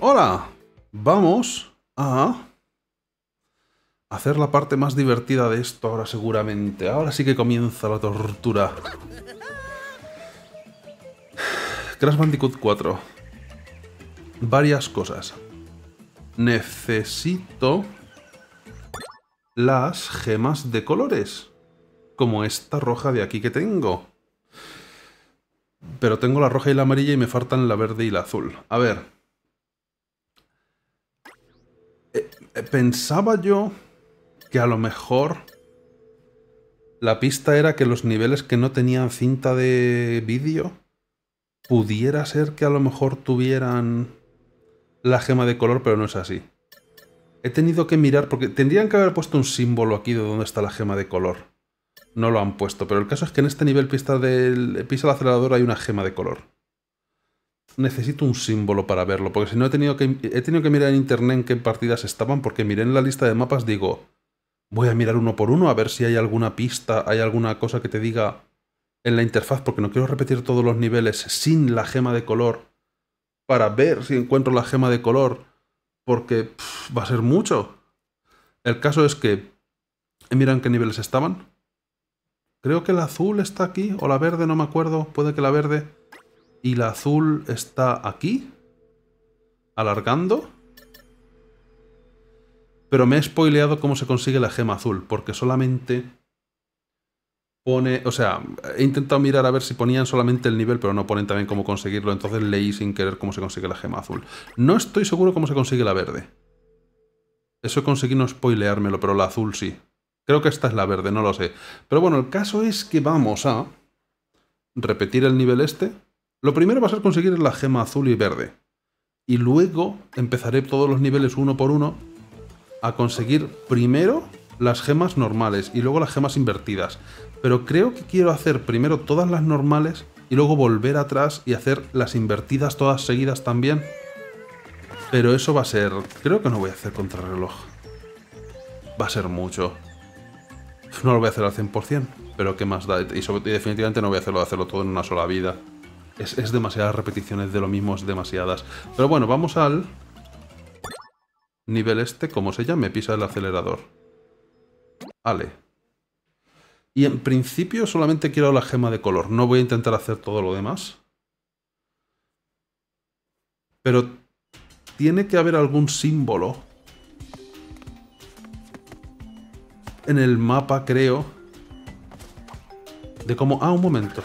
Hola, vamos a hacer la parte más divertida de esto ahora seguramente. Ahora sí que comienza la tortura. Crash Bandicoot 4. Varias cosas. Necesito las gemas de colores, como esta roja de aquí que tengo. Pero tengo la roja y la amarilla y me faltan la verde y la azul. A ver. Pensaba yo que a lo mejor la pista era que los niveles que no tenían cinta de vídeo pudiera ser que a lo mejor tuvieran la gema de color, pero no es así. He tenido que mirar, porque tendrían que haber puesto un símbolo aquí de dónde está la gema de color. No lo han puesto, pero el caso es que en este nivel pisa el acelerador hay una gema de color. Necesito un símbolo para verlo, porque si no he tenido que mirar en internet en qué partidas estaban, porque miré en la lista de mapas, digo, voy a mirar uno por uno a ver si hay alguna pista, hay alguna cosa que te diga en la interfaz, porque no quiero repetir todos los niveles sin la gema de color para ver si encuentro la gema de color, porque va a ser mucho. El caso es que mira en qué niveles estaban. Creo que la azul está aquí, o la verde, no me acuerdo, puede que la verde. Y la azul está aquí, alargando. Pero me he spoileado cómo se consigue la gema azul, porque solamente pone... O sea, he intentado mirar a ver si ponían solamente el nivel, pero no ponen también cómo conseguirlo. Entonces leí sin querer cómo se consigue la gema azul. No estoy seguro cómo se consigue la verde. Eso conseguí no spoileármelo, pero la azul sí. Creo que esta es la verde, no lo sé. Pero bueno, el caso es que vamos a repetir el nivel este. Lo primero va a ser conseguir la gema azul y verde. Y luego empezaré todos los niveles uno por uno a conseguir primero las gemas normales y luego las gemas invertidas. Pero creo que quiero hacer primero todas las normales y luego volver atrás y hacer las invertidas todas seguidas también. Pero eso va a ser... Creo que no voy a hacer contrarreloj. Va a ser mucho. No lo voy a hacer al 100%, pero qué más da. Y definitivamente no voy a hacerlo todo en una sola vida. Es demasiadas repeticiones de lo mismo, es demasiadas. Pero bueno, vamos al nivel este, como se llame, pisa el acelerador. Vale. Y en principio solamente quiero la gema de color. No voy a intentar hacer todo lo demás. Pero tiene que haber algún símbolo en el mapa, creo, de cómo... Ah, un momento.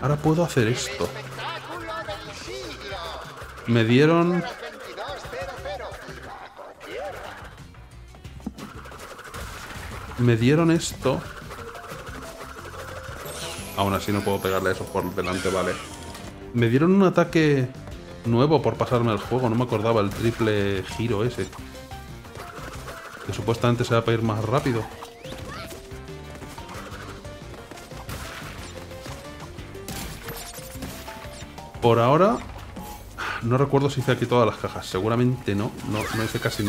Ahora puedo hacer esto. Me dieron... Me dieron esto. Aún así no puedo pegarle eso por delante, vale. Me dieron un ataque nuevo por pasarme el juego. No me acordaba el triple giro ese. Que supuestamente se va para ir más rápido. Por ahora, no recuerdo si hice aquí todas las cajas. Seguramente no hice casi...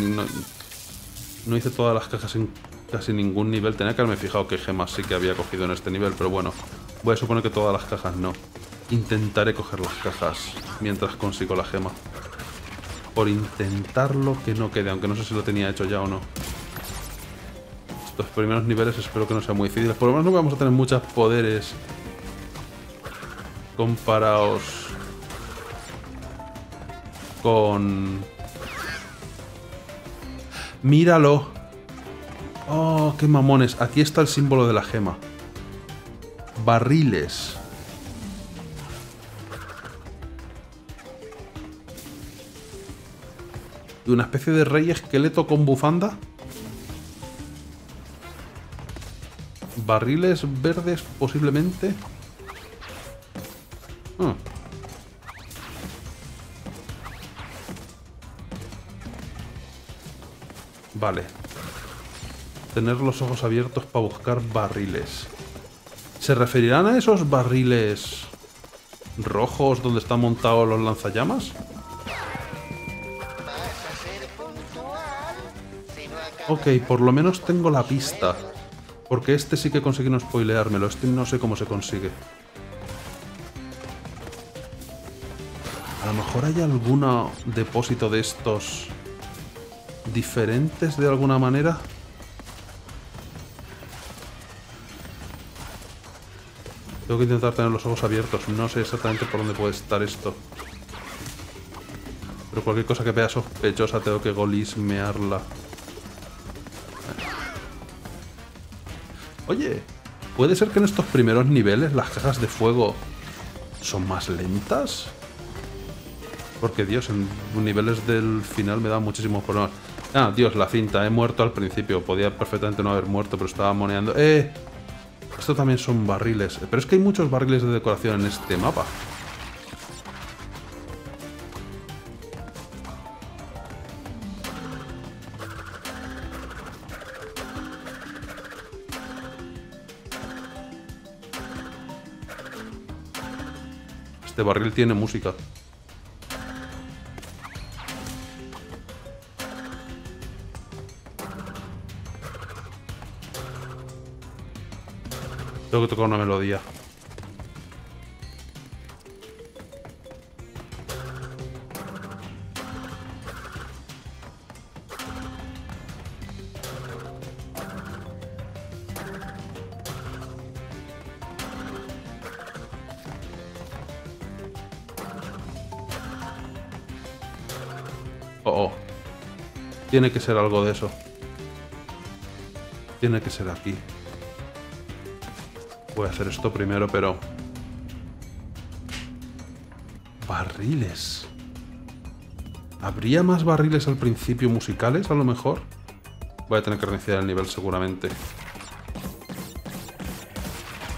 No hice todas las cajas en casi ningún nivel. Tenía que haberme fijado qué gemas sí que había cogido en este nivel, pero bueno. Voy a suponer que todas las cajas no. Intentaré coger las cajas mientras consigo la gema. Por intentarlo que no quede, aunque no sé si lo tenía hecho ya o no. Estos primeros niveles espero que no sean muy difíciles. Por lo menos no vamos a tener muchos poderes comparados con... ¡Míralo! ¡Oh, qué mamones! Aquí está el símbolo de la gema. Barriles. Una especie de rey esqueleto con bufanda. Barriles verdes, posiblemente. Vale. Tener los ojos abiertos para buscar barriles. ¿Se referirán a esos barriles rojos donde están montados los lanzallamas? Ok, por lo menos tengo la pista. Porque este sí que conseguí no spoileármelo. Este no sé cómo se consigue. A lo mejor hay algún depósito de estos diferentes de alguna manera. Tengo que intentar tener los ojos abiertos. No sé exactamente por dónde puede estar esto. Pero cualquier cosa que vea sospechosa tengo que golismearla. Oye, ¿puede ser que en estos primeros niveles las cajas de fuego son más lentas? Porque, Dios, en niveles del final me da muchísimos problemas. Ah, Dios, la cinta. He muerto al principio. Podía perfectamente no haber muerto, pero estaba moneando. ¡Eh! Esto también son barriles. Pero es que hay muchos barriles de decoración en este mapa. Este barril tiene música. Tengo que tocar una melodía. Oh, oh. Tiene que ser algo de eso. Tiene que ser aquí. Voy a hacer esto primero, pero... barriles. ¿Habría más barriles al principio musicales, a lo mejor? Voy a tener que reiniciar el nivel seguramente.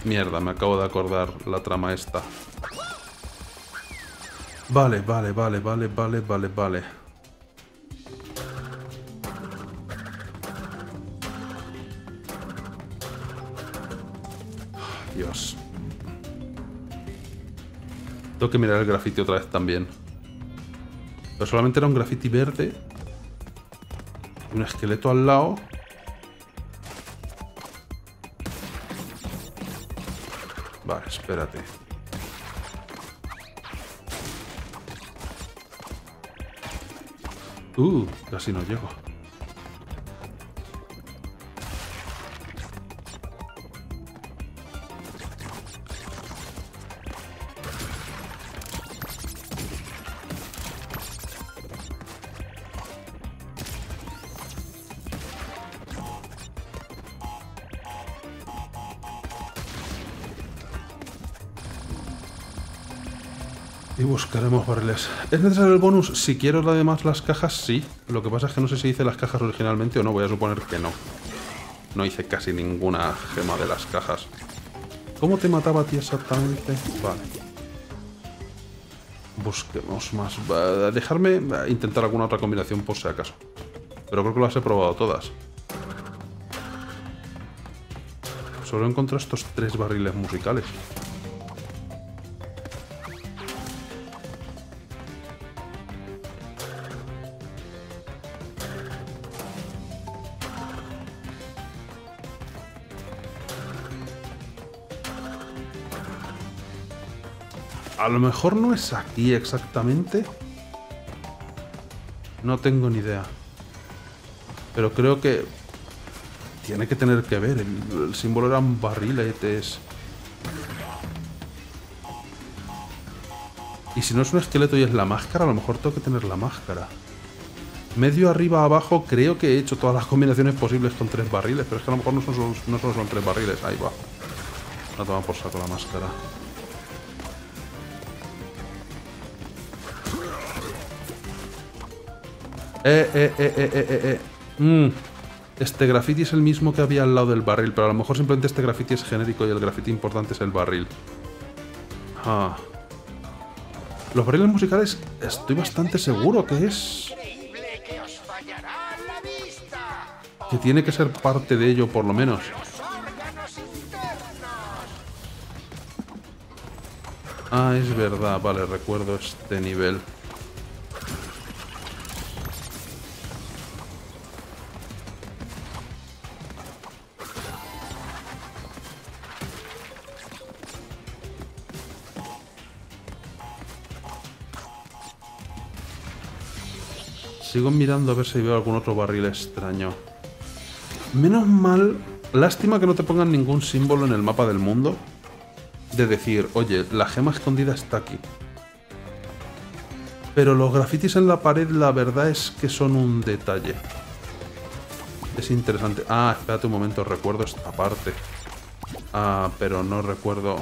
Mierda, me acabo de acordar la trama esta. Vale, vale, vale, vale, vale, vale, vale. Dios. Tengo que mirar el grafiti otra vez también. Pero solamente era un grafiti verde. Un esqueleto al lado. Vale, espérate. Casi no llego. Y buscaremos barriles. ¿Es necesario el bonus? Si quiero además las cajas, sí. Lo que pasa es que no sé si hice las cajas originalmente o no. Voy a suponer que no. No hice casi ninguna gema de las cajas. ¿Cómo te mataba a ti exactamente? Vale. Busquemos más. Dejarme intentar alguna otra combinación por si acaso. Pero creo que las he probado todas. Solo encontré estos 3 barriles musicales. A lo mejor no es aquí exactamente. No tengo ni idea. Pero creo que... tiene que tener que ver. El símbolo era un barriletes. Y si no es un esqueleto y es la máscara, a lo mejor tengo que tener la máscara. Medio, arriba, abajo. Creo que he hecho todas las combinaciones posibles con 3 barriles. Pero es que a lo mejor no solo son 3 barriles. Ahí va. La toma por saco la máscara. Este graffiti es el mismo que había al lado del barril, pero a lo mejor simplemente este graffiti es genérico y el graffiti importante es el barril. Ah. Los barriles musicales estoy bastante seguro que es... que tiene que ser parte de ello por lo menos. Ah, es verdad. Vale, recuerdo este nivel. Sigo mirando a ver si veo algún otro barril extraño. Menos mal... Lástima que no te pongan ningún símbolo en el mapa del mundo de decir, oye, la gema escondida está aquí. Pero los grafitis en la pared, la verdad es que son un detalle. Es interesante. Ah, espérate un momento, recuerdo esta parte. Ah, pero no recuerdo...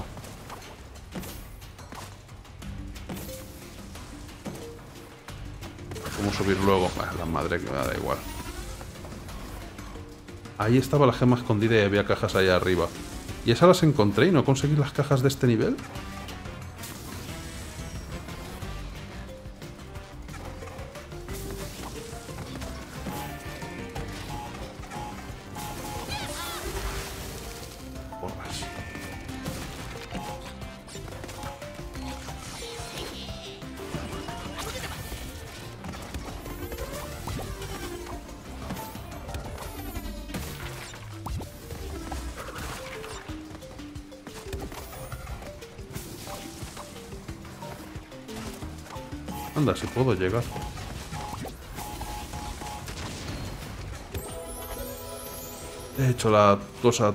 ¿Cómo subir luego? La madre que me da igual. Ahí estaba la gema escondida y había cajas allá arriba. Y esas las encontré y no conseguí las cajas de este nivel. Porras. Anda, si puedo llegar. He hecho la cosa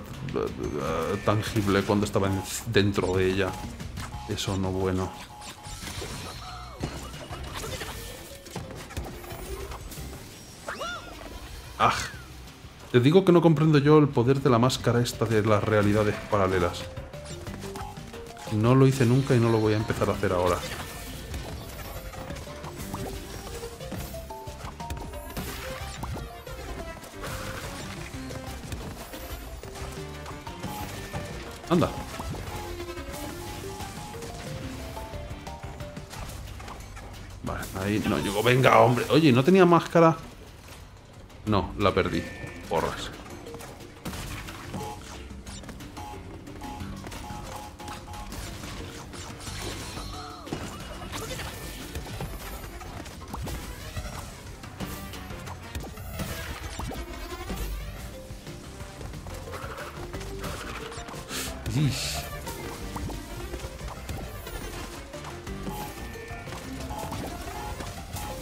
tangible cuando estaba dentro de ella. Eso no bueno. ¡Ah! Te digo que no comprendo yo el poder de la máscara esta de las realidades paralelas. No lo hice nunca y no lo voy a empezar a hacer ahora. Anda. Vale, ahí no llegó. Venga, hombre. Oye, ¿no tenía máscara? No, la perdí. Porras.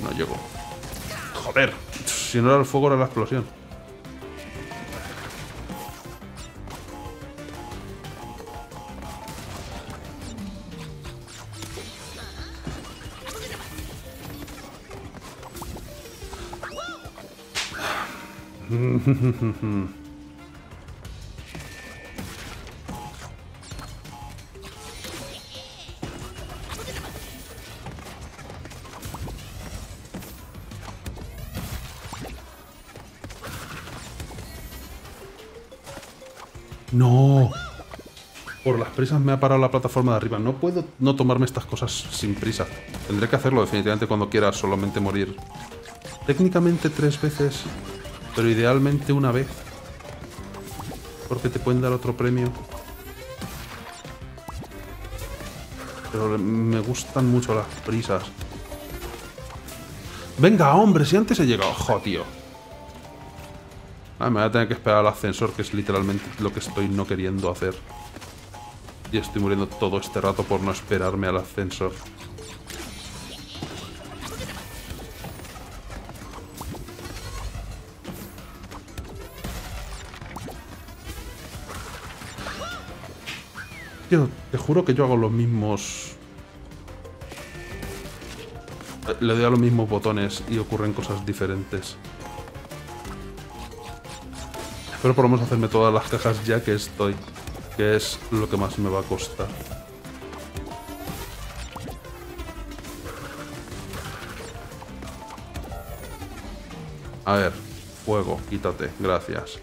No llegó. Joder, si no era el fuego era la explosión. No. Por las prisas me ha parado la plataforma de arriba. No puedo no tomarme estas cosas sin prisa. Tendré que hacerlo definitivamente cuando quiera, solamente morir. Técnicamente 3 veces, pero idealmente 1 vez. Porque te pueden dar otro premio. Pero me gustan mucho las prisas. Venga, hombre, si antes he llegado. ¡Ojo, tío! Ah, me voy a tener que esperar al ascensor, que es literalmente lo que estoy no queriendo hacer. Y estoy muriendo todo este rato por no esperarme al ascensor. Tío, te juro que yo hago los mismos... Le doy a los mismos botones y ocurren cosas diferentes. Pero por lo menos hacerme todas las cajas ya que estoy, que es lo que más me va a costar. A ver, fuego, quítate, gracias.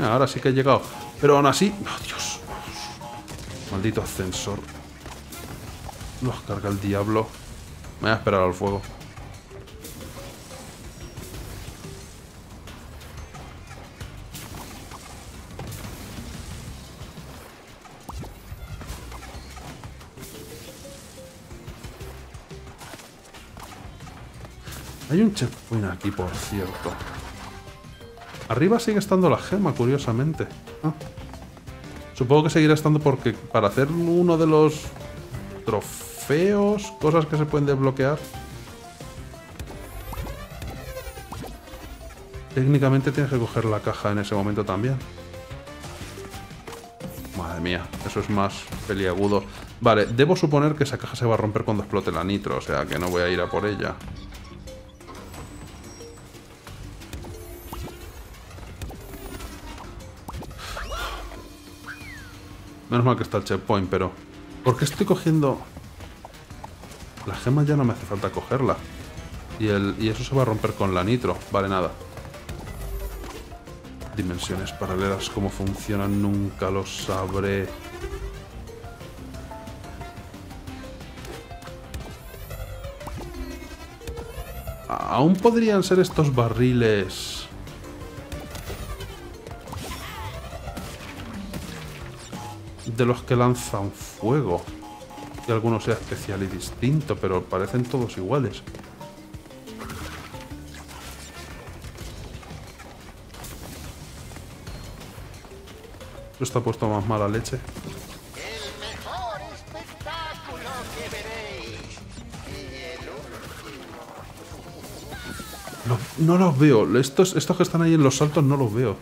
Ahora sí que he llegado, pero aún así... ¡Oh, Dios! Maldito ascensor. Nos carga el diablo. Me voy a esperar al fuego. Hay un checkpoint aquí, por cierto. Arriba sigue estando la gema, curiosamente. Ah. Supongo que seguirá estando porque para hacer uno de los trofeos, cosas que se pueden desbloquear, Técnicamente tienes que coger la caja en ese momento también. Madre mía, eso es más peliagudo. Vale, debo suponer que esa caja se va a romper cuando explote la nitro, o sea que no voy a ir a por ella. Menos mal que está el checkpoint, pero... ¿por qué estoy cogiendo...? La gema ya no me hace falta cogerla. Y eso se va a romper con la nitro. Vale, nada. Dimensiones paralelas, cómo funcionan, nunca lo sabré. Aún podrían ser estos barriles... de los que lanzan fuego. Que alguno sea especial y distinto, pero parecen todos iguales. Esto ha puesto más mala leche. El mejor espectáculo que veréis. Y el último. No los veo. Estos que están ahí en los saltos no los veo.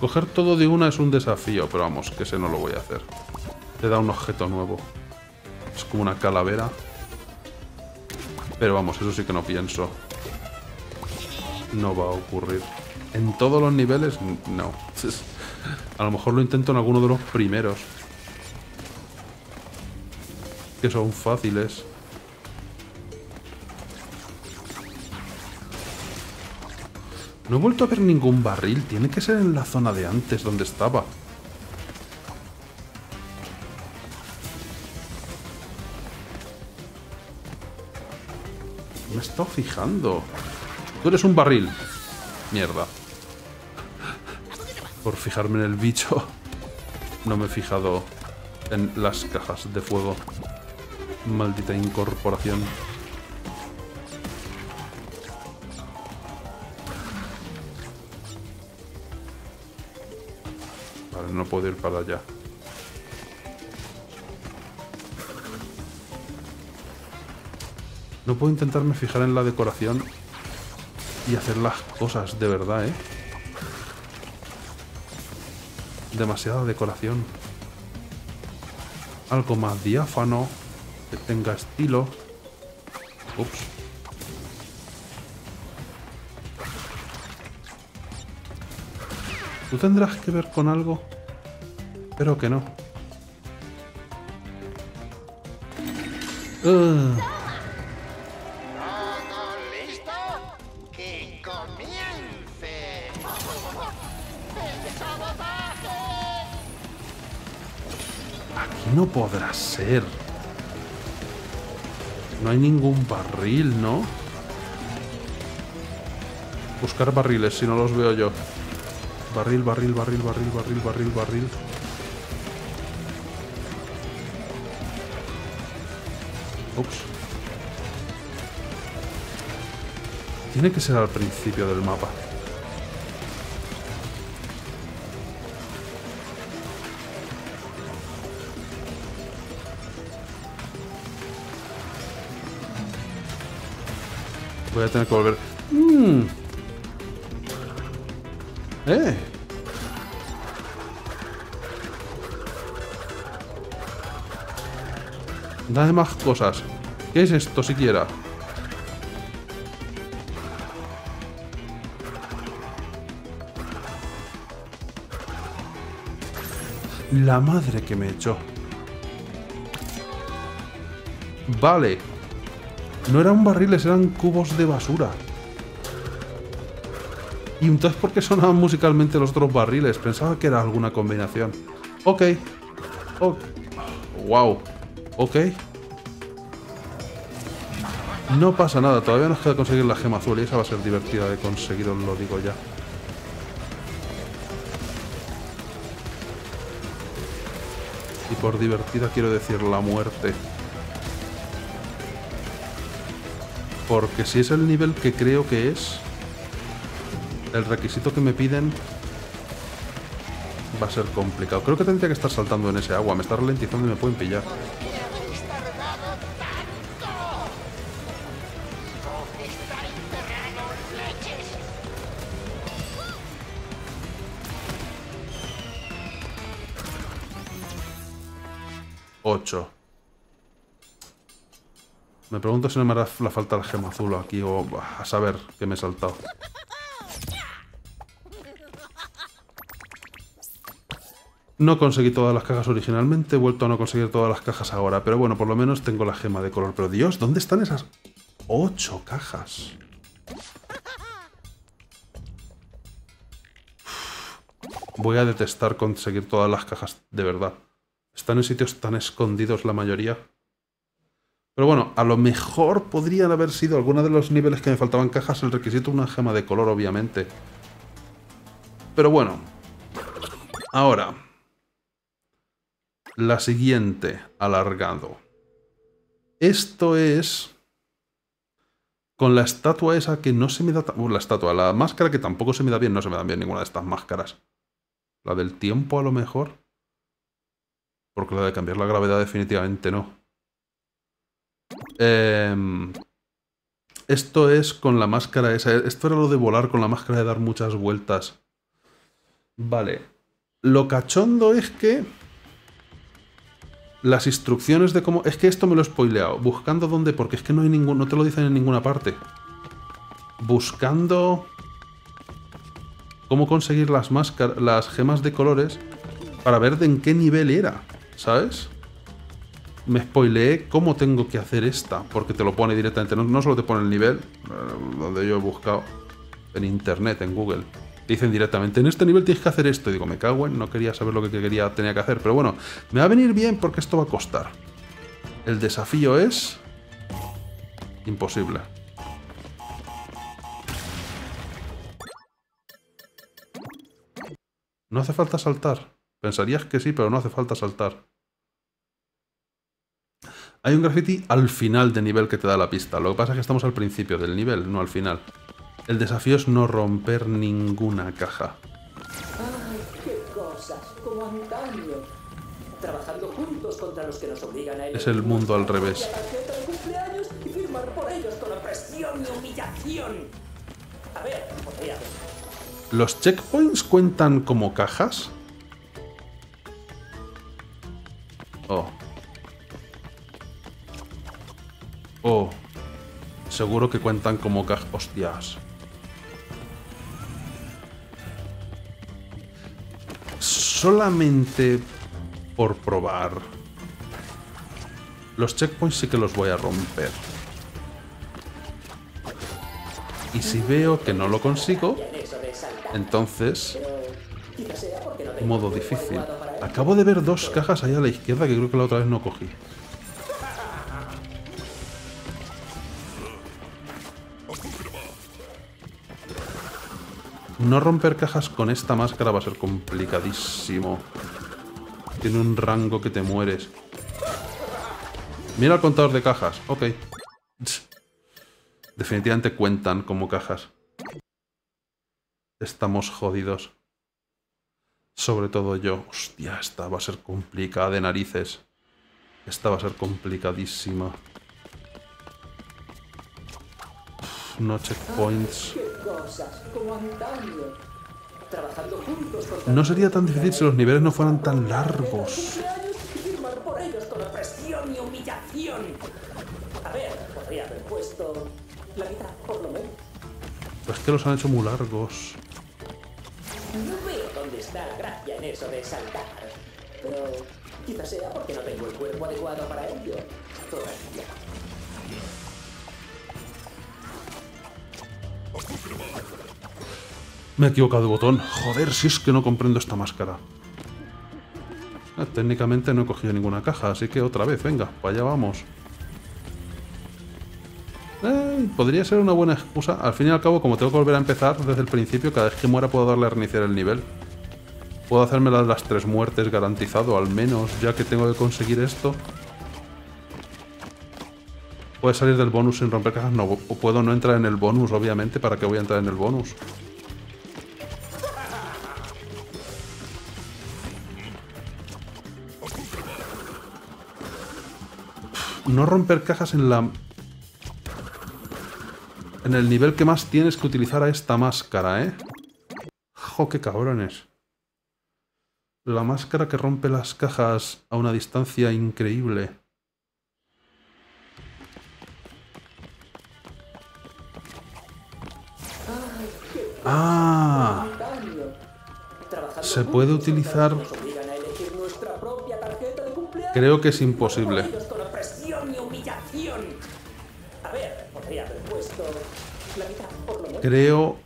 Coger todo de una es un desafío, pero vamos, que ese no lo voy a hacer. Te da un objeto nuevo. Es como una calavera. Pero vamos, eso sí que no pienso. No va a ocurrir. En todos los niveles, no. A lo mejor lo intento en alguno de los primeros. Que son fáciles. No he vuelto a ver ningún barril. Tiene que ser en la zona de antes, donde estaba. Me he estado fijando. Tú eres un barril. Mierda. Por fijarme en el bicho, no me he fijado en las cajas de fuego. Maldita incorporación. Vale, no puedo ir para allá. No puedo intentarme fijar en la decoración y hacer las cosas de verdad, ¿eh? Demasiada decoración. Algo más diáfano, que tenga estilo. Ups. ¿Tú tendrás que ver con algo? Espero que no. No podrá ser. No hay ningún barril, ¿no? Buscar barriles, si no los veo yo. Barril, barril, barril, barril, barril, barril, barril. Ups. Tiene que ser al principio del mapa. Voy a tener que volver. Dame más cosas. ¿Qué es esto siquiera? La madre que me echó. Vale. No eran barriles, eran cubos de basura. Y entonces, ¿por qué sonaban musicalmente los otros barriles? Pensaba que era alguna combinación. Ok. Ok. Wow. Ok. No pasa nada, todavía nos queda conseguir la gema azul y esa va a ser divertida de conseguir, os lo digo ya. Y por divertida quiero decir la muerte. Porque si es el nivel que creo que es, el requisito que me piden va a ser complicado. Creo que tendría que estar saltando en ese agua. Me está ralentizando y me pueden pillar. Ocho. Me pregunto si no me hará la falta el gema azul aquí o a saber que me he saltado. No conseguí todas las cajas originalmente, he vuelto a no conseguir todas las cajas ahora, pero bueno, por lo menos tengo la gema de color. Pero Dios, ¿dónde están esas 8 cajas? Voy a detestar conseguir todas las cajas, de verdad. Están en sitios tan escondidos la mayoría. Pero bueno, a lo mejor podrían haber sido algunos de los niveles que me faltaban cajas el requisito de una gema de color, obviamente. Pero bueno. Ahora. La siguiente, alargado. Esto es... con la estatua esa que no se me da... la estatua, la máscara que tampoco se me da bien. No se me dan bien ninguna de estas máscaras. La del tiempo a lo mejor. Porque la de cambiar la gravedad definitivamente no. Esto es con la máscara esa. Esto era lo de volar con la máscara de dar muchas vueltas. Vale. Lo cachondo es que... las instrucciones de cómo... es que esto me lo he spoileado. Buscando dónde... porque es que no hay ningún... no te lo dicen en ninguna parte. Buscando... cómo conseguir las máscaras... las gemas de colores... para ver de en qué nivel era, ¿sabes? Me spoileé cómo tengo que hacer esta, porque te lo pone directamente. No solo te pone el nivel, donde yo he buscado en internet, en Google. Te dicen directamente, en este nivel tienes que hacer esto. Y digo, me cago en, no quería saber lo que tenía que hacer. Pero bueno, me va a venir bien porque esto va a costar. El desafío es... imposible. No hace falta saltar. Pensarías que sí, pero no hace falta saltar. Hay un graffiti al final del nivel que te da la pista. Lo que pasa es que estamos al principio del nivel, no al final. El desafío es no romper ninguna caja. ¡Ay, qué cosas! Como antaño. Trabajando juntos contra los que nos obligan a... es el mundo al revés. ...y firmar por ellos con opresión y humillación. A ver, podría... ¿los checkpoints cuentan como cajas? Oh. Oh. Seguro que cuentan como cajas. Hostias. Solamente por probar. Los checkpoints sí que los voy a romper. Y si veo que no lo consigo, entonces... modo difícil. Acabo de ver 2 cajas allá a la izquierda que creo que la otra vez no cogí. No romper cajas con esta máscara va a ser complicadísimo. Tiene un rango que te mueres. Mira el contador de cajas. Ok. Definitivamente cuentan como cajas. Estamos jodidos. Sobre todo yo. Hostia, esta va a ser complicada de narices. Esta va a ser complicadísima. No checkpoints. No sería tan difícil si los niveles no fueran tan largos. Pero es que los han hecho muy largos. Está la gracia en eso de saltar, pero quizás sea porque no tengo el cuerpo adecuado para ello todavía. Me he equivocado de botón. Joder, si es que no comprendo esta máscara. Técnicamente no he cogido ninguna caja, así que otra vez, venga, para allá vamos. Podría ser una buena excusa. Al fin y al cabo, como tengo que volver a empezar desde el principio, cada vez que muera puedo darle a reiniciar el nivel. Puedo hacerme las 3 muertes garantizado, al menos, ya que tengo que conseguir esto. ¿Puedo salir del bonus sin romper cajas? No, o puedo no entrar en el bonus, obviamente. ¿Para qué voy a entrar en el bonus? no romper cajas en la... en el nivel que más tienes que utilizar a esta máscara, ¿eh? ¡Jo, qué cabrones! La máscara que rompe las cajas a una distancia increíble. ¡Ah! Se puede utilizar... Creo que es imposible. Creo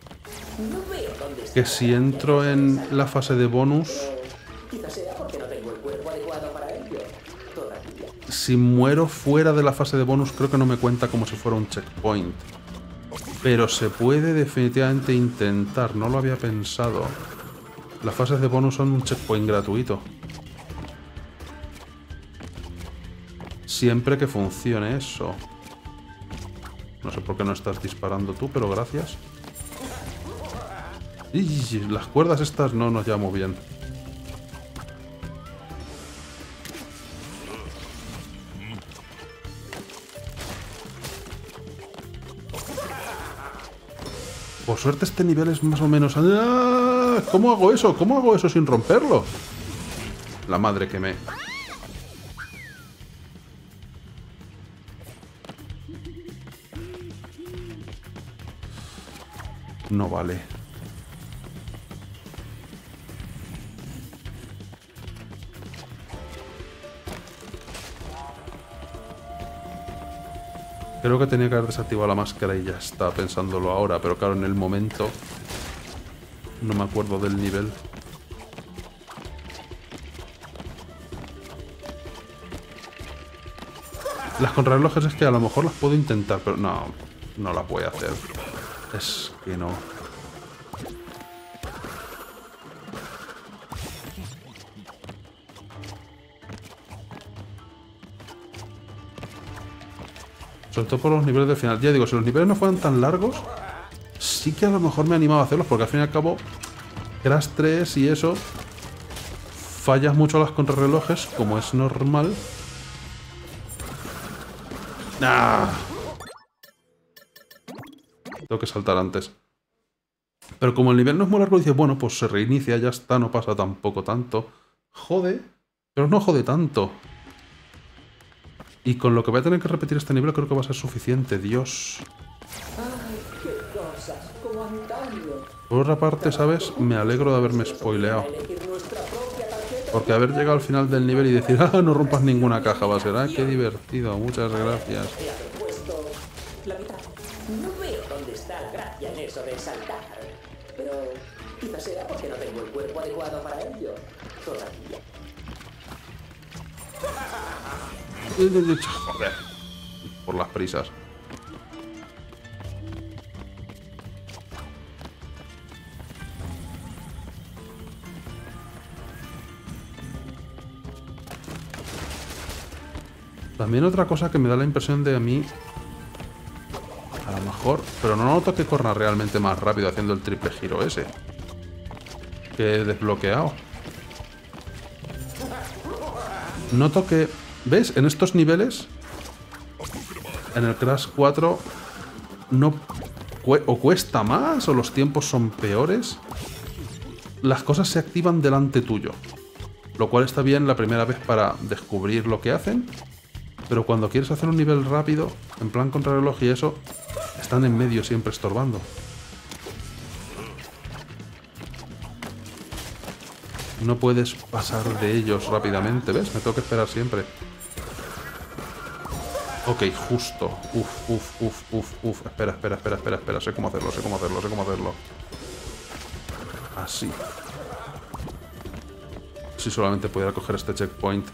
que si entro en la fase de bonus, si muero fuera de la fase de bonus, creo que no me cuenta como si fuera un checkpoint. Pero se puede definitivamente intentar, no lo había pensado. Las fases de bonus son un checkpoint gratuito. Siempre que funcione eso. No sé por qué no estás disparando tú, pero gracias. Y las cuerdas estas no nos llevan muy bien. Por suerte este nivel es más o menos... ¡Ah! ¿Cómo hago eso? ¿Cómo hago eso sin romperlo? La madre que me... No vale. Creo que tenía que haber desactivado la máscara y ya está, pensándolo ahora, pero claro, en el momento no me acuerdo del nivel. Las contrarrelojes es que a lo mejor las puedo intentar, pero no, no las voy a hacer. Es que no. Sobre todo por los niveles del final. Ya digo, si los niveles no fueran tan largos, sí que a lo mejor me animaba a hacerlos, porque al fin y al cabo, Crash 3 y eso, fallas mucho a las contrarrelojes, como es normal. ¡Ah! Tengo que saltar antes. Pero como el nivel no es muy largo, dices, bueno, pues se reinicia, ya está, no pasa tampoco tanto. Jode, pero no jode tanto. Y con lo que voy a tener que repetir este nivel creo que va a ser suficiente, Dios. Por otra parte, ¿sabes? Me alegro de haberme spoileado. Porque haber llegado al final del nivel y decir, ah, no rompas ninguna caja, va a ser, ah, qué divertido, muchas gracias. Sobre saltar, pero quizás será porque no tengo el cuerpo adecuado para ello todavía. Joder, por las prisas. También otra cosa que me da la impresión de a mí... A lo mejor, pero no noto que corra realmente más rápido haciendo el triple giro ese que he desbloqueado. Noto que... ¿Ves? En estos niveles, en el Crash 4, no... O cuesta más, o los tiempos son peores. Las cosas se activan delante tuyo. Lo cual está bien la primera vez para descubrir lo que hacen. Pero cuando quieres hacer un nivel rápido, en plan contrarreloj y eso... Están en medio siempre estorbando. No puedes pasar de ellos rápidamente, ¿ves? Me tengo que esperar siempre. Ok, justo. Uf. Espera. Sé cómo hacerlo. Así. Si solamente pudiera coger este checkpoint.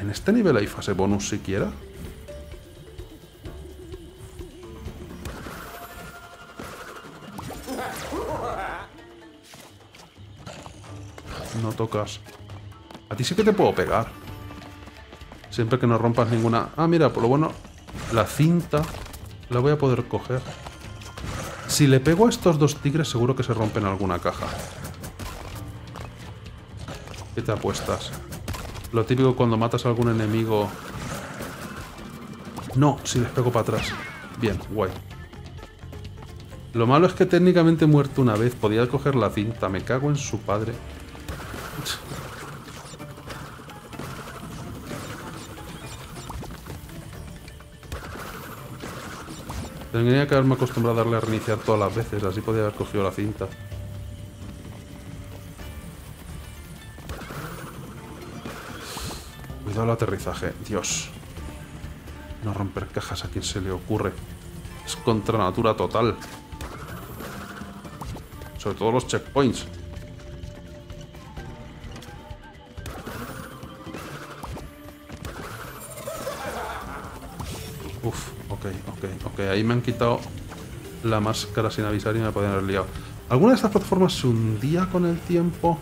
¿En este nivel hay fase bonus siquiera? No tocas. A ti sí que te puedo pegar. Siempre que no rompas ninguna... Ah, mira, por lo bueno... La cinta la voy a poder coger. Si le pego a estos dos tigres, seguro que se rompen alguna caja. ¿Qué te apuestas? Lo típico cuando matas a algún enemigo... No, si les pego para atrás. Bien, guay. Lo malo es que técnicamente he muerto una vez. Podía coger la cinta. Me cago en su padre. Tendría que haberme acostumbrado a darle a reiniciar todas las veces. Así podía haber cogido la cinta. Cuidado al aterrizaje. Dios. No romper cajas a quien se le ocurre. Es contra natura total. Sobre todo los checkpoints. Uf, ok. Ahí me han quitado la máscara sin avisar y me podían haber liado. ¿Alguna de estas plataformas se hundía con el tiempo?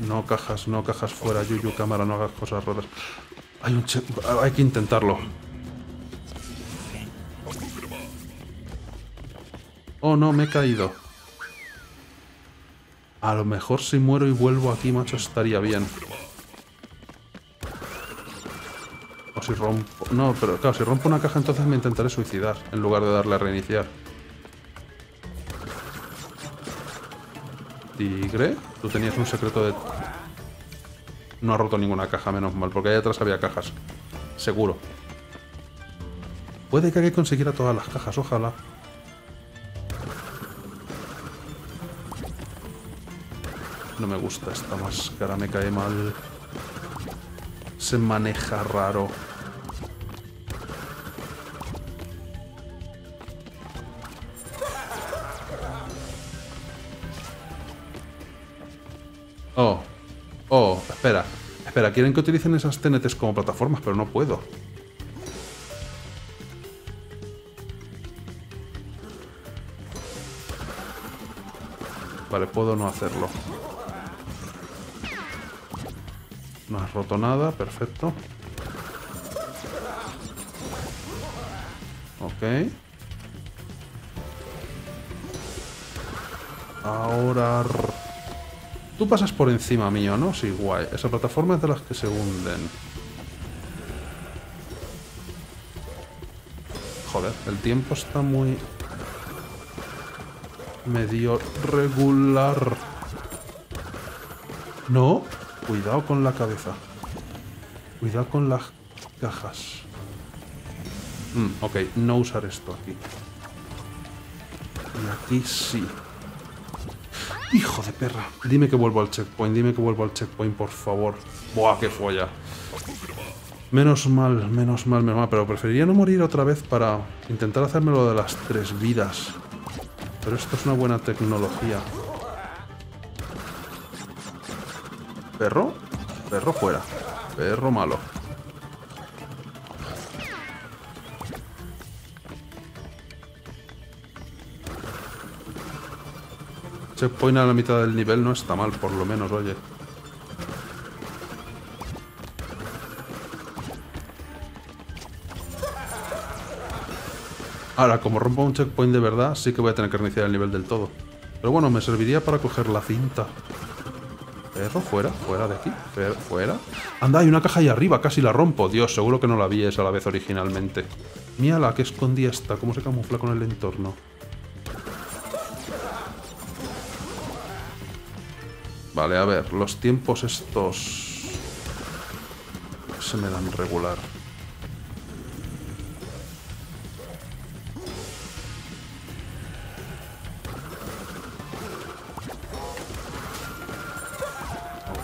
No cajas, no cajas fuera, Yuyu, cámara, no hagas cosas raras. Hay un check... Hay que intentarlo. Oh, no, me he caído. A lo mejor si muero y vuelvo aquí, macho, estaría bien. O si rompo... No, pero claro, si rompo una caja, entonces me intentaré suicidar, en lugar de darle a reiniciar. Tigre, tú tenías un secreto de... No ha roto ninguna caja, menos mal, porque ahí atrás había cajas. Seguro. Puede que alguien consiguiera todas las cajas, ojalá. No me gusta esta máscara, me cae mal. Se maneja raro. Oh, espera. Espera, quieren que utilicen esas TNTs como plataformas, pero no puedo. Vale, puedo no hacerlo. No has roto nada, perfecto. Ok. Ahora... Tú pasas por encima mío, ¿no? Sí, guay. Esa plataforma es de las que se hunden. Joder, el tiempo está muy... medio regular. No. Cuidado con la cabeza. Cuidado con las cajas. Ok, no usar esto aquí. Y aquí sí. ¡Hijo de perra! Dime que vuelvo al checkpoint, por favor. ¡Buah, qué folla! Menos mal, pero preferiría no morir otra vez para intentar hacérmelo de las 3 vidas. Pero esto es una buena tecnología. ¿Perro? Perro fuera. Perro malo. Checkpoint a la mitad del nivel no está mal, por lo menos, oye. Ahora, como rompo un checkpoint de verdad, sí que voy a tener que reiniciar el nivel del todo. Pero bueno, me serviría para coger la cinta. Perro, fuera, fuera de aquí, fuera. Anda, hay una caja ahí arriba, casi la rompo. Dios, seguro que no la vi esa a la vez originalmente. Mírala, que escondía esta, cómo se camufla con el entorno. Vale, a ver, los tiempos estos se me dan regular.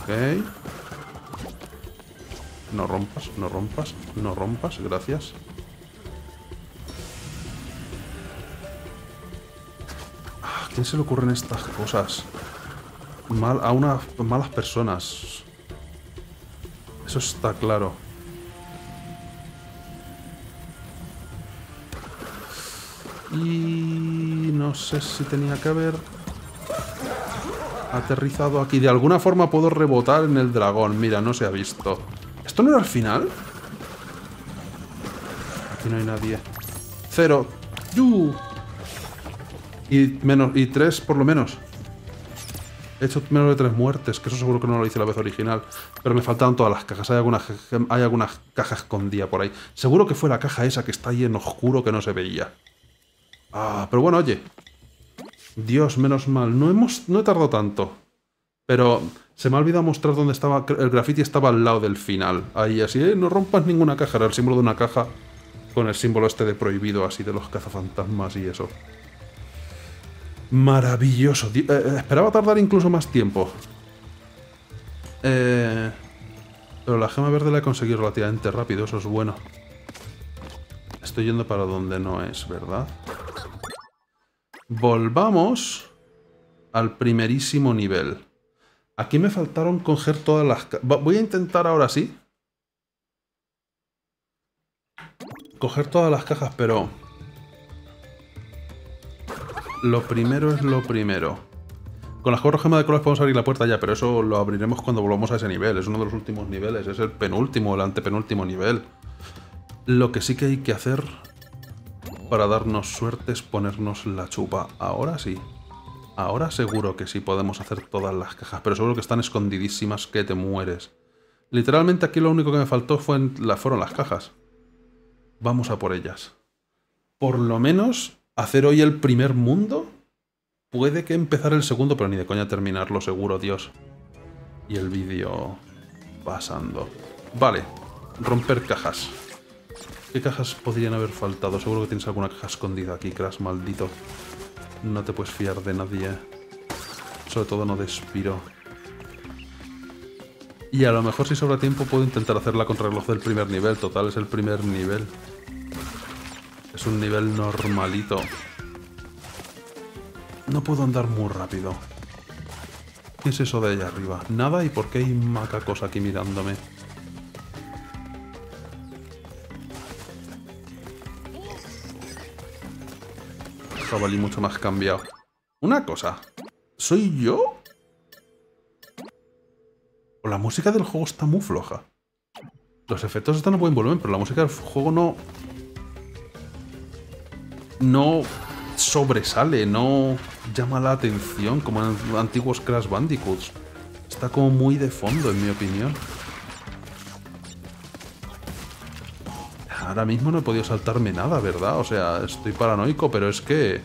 Ok. No rompas, no rompas, gracias. ¿A quién se le ocurren estas cosas? A unas malas personas. Eso está claro. Y... no sé si tenía que haber... aterrizado aquí. De alguna forma puedo rebotar en el dragón. Mira, no se ha visto. ¿Esto no era el final? Aquí no hay nadie. Cero. ¡Yu! Y tres, por lo menos. He hecho menos de 3 muertes, que eso seguro que no lo hice la vez original. Pero me faltaban todas las cajas. Hay alguna caja escondida por ahí. Seguro que fue la caja esa que está ahí en oscuro que no se veía. Ah, pero bueno, oye. Dios, menos mal. No he tardado tanto. Pero se me ha olvidado mostrar dónde estaba. El graffiti estaba al lado del final. Ahí, así, no rompas ninguna caja. Era el símbolo de una caja con el símbolo este de prohibido, así, de los cazafantasmas y eso. Maravilloso. Esperaba tardar incluso más tiempo. Pero la gema verde la he conseguido relativamente rápido. Eso es bueno. Estoy yendo para donde no es, ¿verdad? Volvamos al primerísimo nivel. Aquí me faltaron coger todas las... Voy a intentar ahora sí coger todas las cajas, pero... Lo primero es lo primero. Con las 4 gemas de colores podemos abrir la puerta ya, pero eso lo abriremos cuando volvamos a ese nivel. Es uno de los últimos niveles, es el penúltimo, el antepenúltimo nivel. Lo que sí que hay que hacer para darnos suerte es ponernos la chupa. Ahora sí. Ahora seguro que sí podemos hacer todas las cajas, pero seguro que están escondidísimas que te mueres. Literalmente aquí lo único que me faltó fueron las cajas. Vamos a por ellas. Por lo menos... ¿Hacer hoy el primer mundo? Puede que empezar el segundo, pero ni de coña terminarlo, seguro, Dios. Y el vídeo... pasando. Vale. Romper cajas. ¿Qué cajas podrían haber faltado? Seguro que tienes alguna caja escondida aquí, Crash, maldito. No te puedes fiar de nadie. Sobre todo no de Spiro. Y a lo mejor si sobra tiempo puedo intentar hacer la contrarreloj del primer nivel. Total, es el primer nivel. Es un nivel normalito. No puedo andar muy rápido. ¿Qué es eso de allá arriba? Nada, ¿y por qué hay macacos aquí mirándome? Jabalí mucho más cambiado. Una cosa. ¿Soy yo? O la música del juego está muy floja. Los efectos están a buen volumen, pero la música del juego no... No sobresale, no llama la atención como en antiguos Crash Bandicoots. Está como muy de fondo, en mi opinión. Ahora mismo no he podido saltarme nada, ¿verdad? O sea, estoy paranoico, pero es que...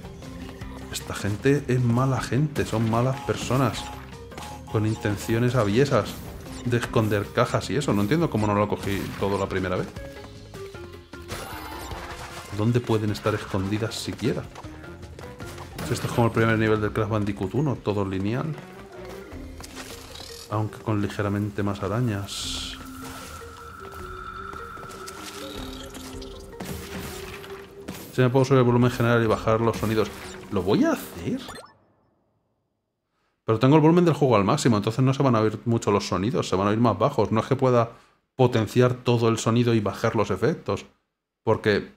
Esta gente es mala gente, son malas personas. Con intenciones aviesas de esconder cajas y eso. No entiendo cómo no lo cogí todo la primera vez. ¿Dónde pueden estar escondidas siquiera? Esto es como el primer nivel del Crash Bandicoot 1, todo lineal. Aunque con ligeramente más arañas. Si me puedo subir el volumen general y bajar los sonidos. ¿Lo voy a hacer? Pero tengo el volumen del juego al máximo, entonces no se van a oír mucho los sonidos, se van a oír más bajos. No es que pueda potenciar todo el sonido y bajar los efectos. Porque...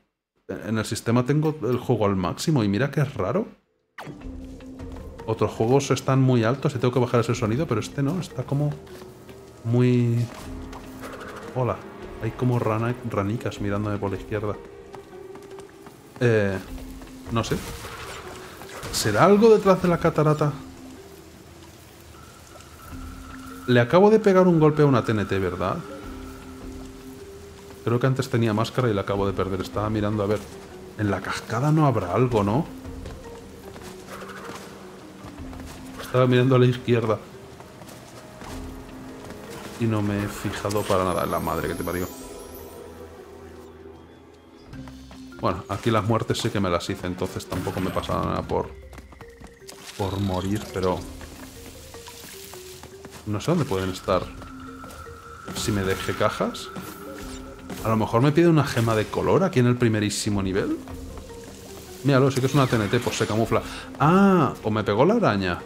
En el sistema tengo el juego al máximo y mira que es raro. Otros juegos están muy altos y tengo que bajar ese sonido, pero este no, está como muy... Hola, hay como ranicas mirándome por la izquierda. No sé. ¿Será algo detrás de la catarata? Le acabo de pegar un golpe a una TNT, ¿verdad? Creo que antes tenía máscara y la acabo de perder. Estaba mirando a ver. En la cascada no habrá algo, ¿no? Estaba mirando a la izquierda. Y no me he fijado para nada. La madre que te parió. Bueno, aquí las muertes sí que me las hice. Entonces tampoco me pasaba nada por morir, pero... No sé dónde pueden estar. Si me dejé cajas... A lo mejor me pide una gema de color aquí en el primerísimo nivel. Míralo, sí que es una TNT, pues se camufla. Ah, o me pegó la araña.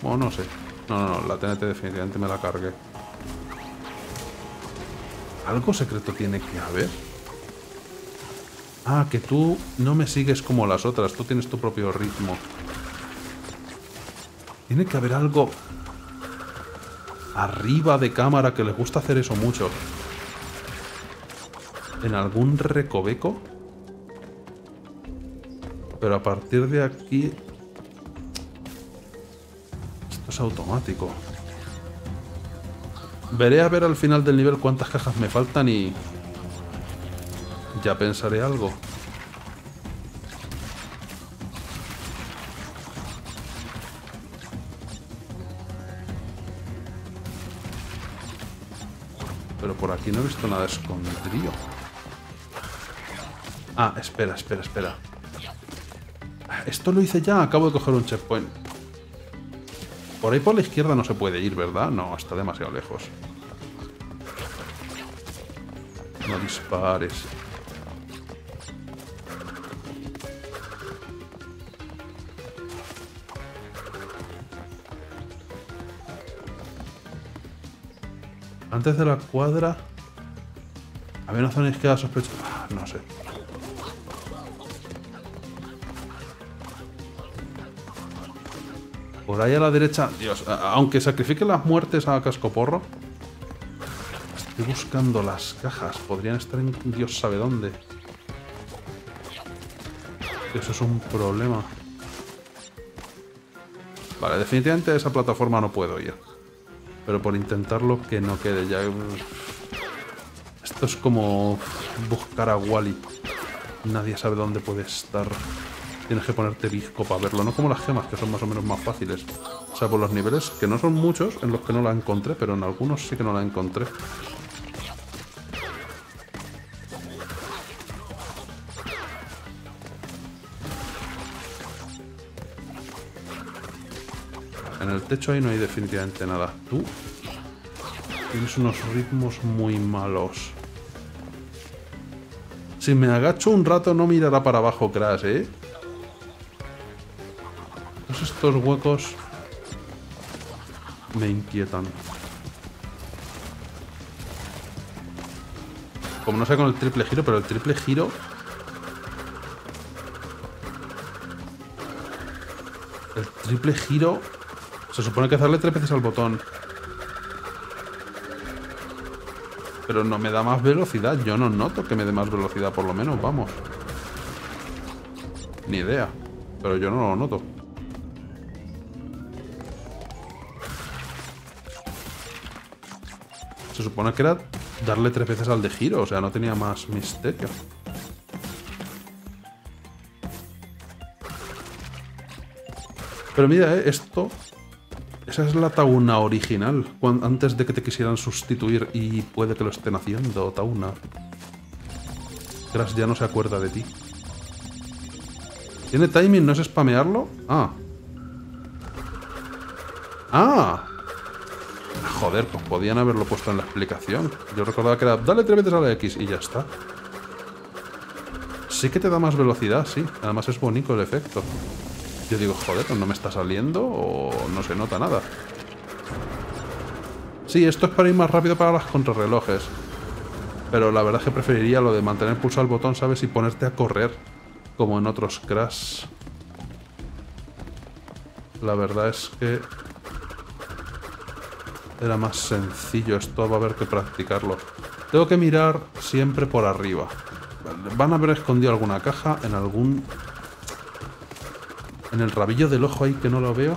Bueno, no sé. No, la TNT definitivamente me la cargué. Algo secreto tiene que haber. Ah, que tú no me sigues como las otras. Tú tienes tu propio ritmo. Tiene que haber algo arriba de cámara, que les gusta hacer eso mucho. ¿En algún recoveco? Pero a partir de aquí... Esto es automático. Veré a ver al final del nivel cuántas cajas me faltan y... ya pensaré algo. Pero por aquí no he visto nada escondido. Ah, espera, espera, espera. Esto lo hice ya, acabo de coger un checkpoint. Por ahí por la izquierda no se puede ir, ¿verdad? No, está demasiado lejos. No dispares. Antes de la cuadra... había una zona izquierda sospechosa... no sé. Por ahí a la derecha... Dios, aunque sacrifique las muertes a cascoporro... estoy buscando las cajas. Podrían estar en Dios sabe dónde. Eso es un problema. Vale, definitivamente a esa plataforma no puedo ir. Pero por intentarlo que no quede ya... Esto es como buscar a Wally. Nadie sabe dónde puede estar. Tienes que ponerte bizco para verlo. No como las gemas, que son más o menos más fáciles. O sea, por los niveles, que no son muchos en los que no la encontré, pero en algunos sí que no la encontré. En el techo ahí no hay definitivamente nada. Tú tienes unos ritmos muy malos. Si me agacho un rato no mirará para abajo Crash, ¿eh? Pues estos huecos me inquietan. Como no sea con el triple giro, pero el triple giro... el triple giro... se supone que hacerle 3 veces al botón. Pero no me da más velocidad. Yo no noto que me dé más velocidad, por lo menos, vamos. Ni idea. Pero yo no lo noto. Se supone que era darle 3 veces al de giro. O sea, no tenía más misterio. Pero mira, esto... esa es la Tawna original, antes de que te quisieran sustituir, y puede que lo estén haciendo, Tawna. Crash ya no se acuerda de ti. ¿Tiene timing? ¿No es spamearlo? Ah. ¡Ah! Joder, pues podían haberlo puesto en la explicación. Yo recordaba que era dale 3 veces a la X y ya está. Sí que te da más velocidad, sí. Además es bonito el efecto. Yo digo, joder, pues no me está saliendo o no se nota nada. Sí, esto es para ir más rápido para las contrarrelojes. Pero la verdad es que preferiría lo de mantener pulsado el botón, ¿sabes? Y ponerte a correr, como en otros Crash. La verdad es que... era más sencillo. Esto va a haber que practicarlo. Tengo que mirar siempre por arriba. Van a haber escondido alguna caja en algún... en el rabillo del ojo ahí, que no lo veo.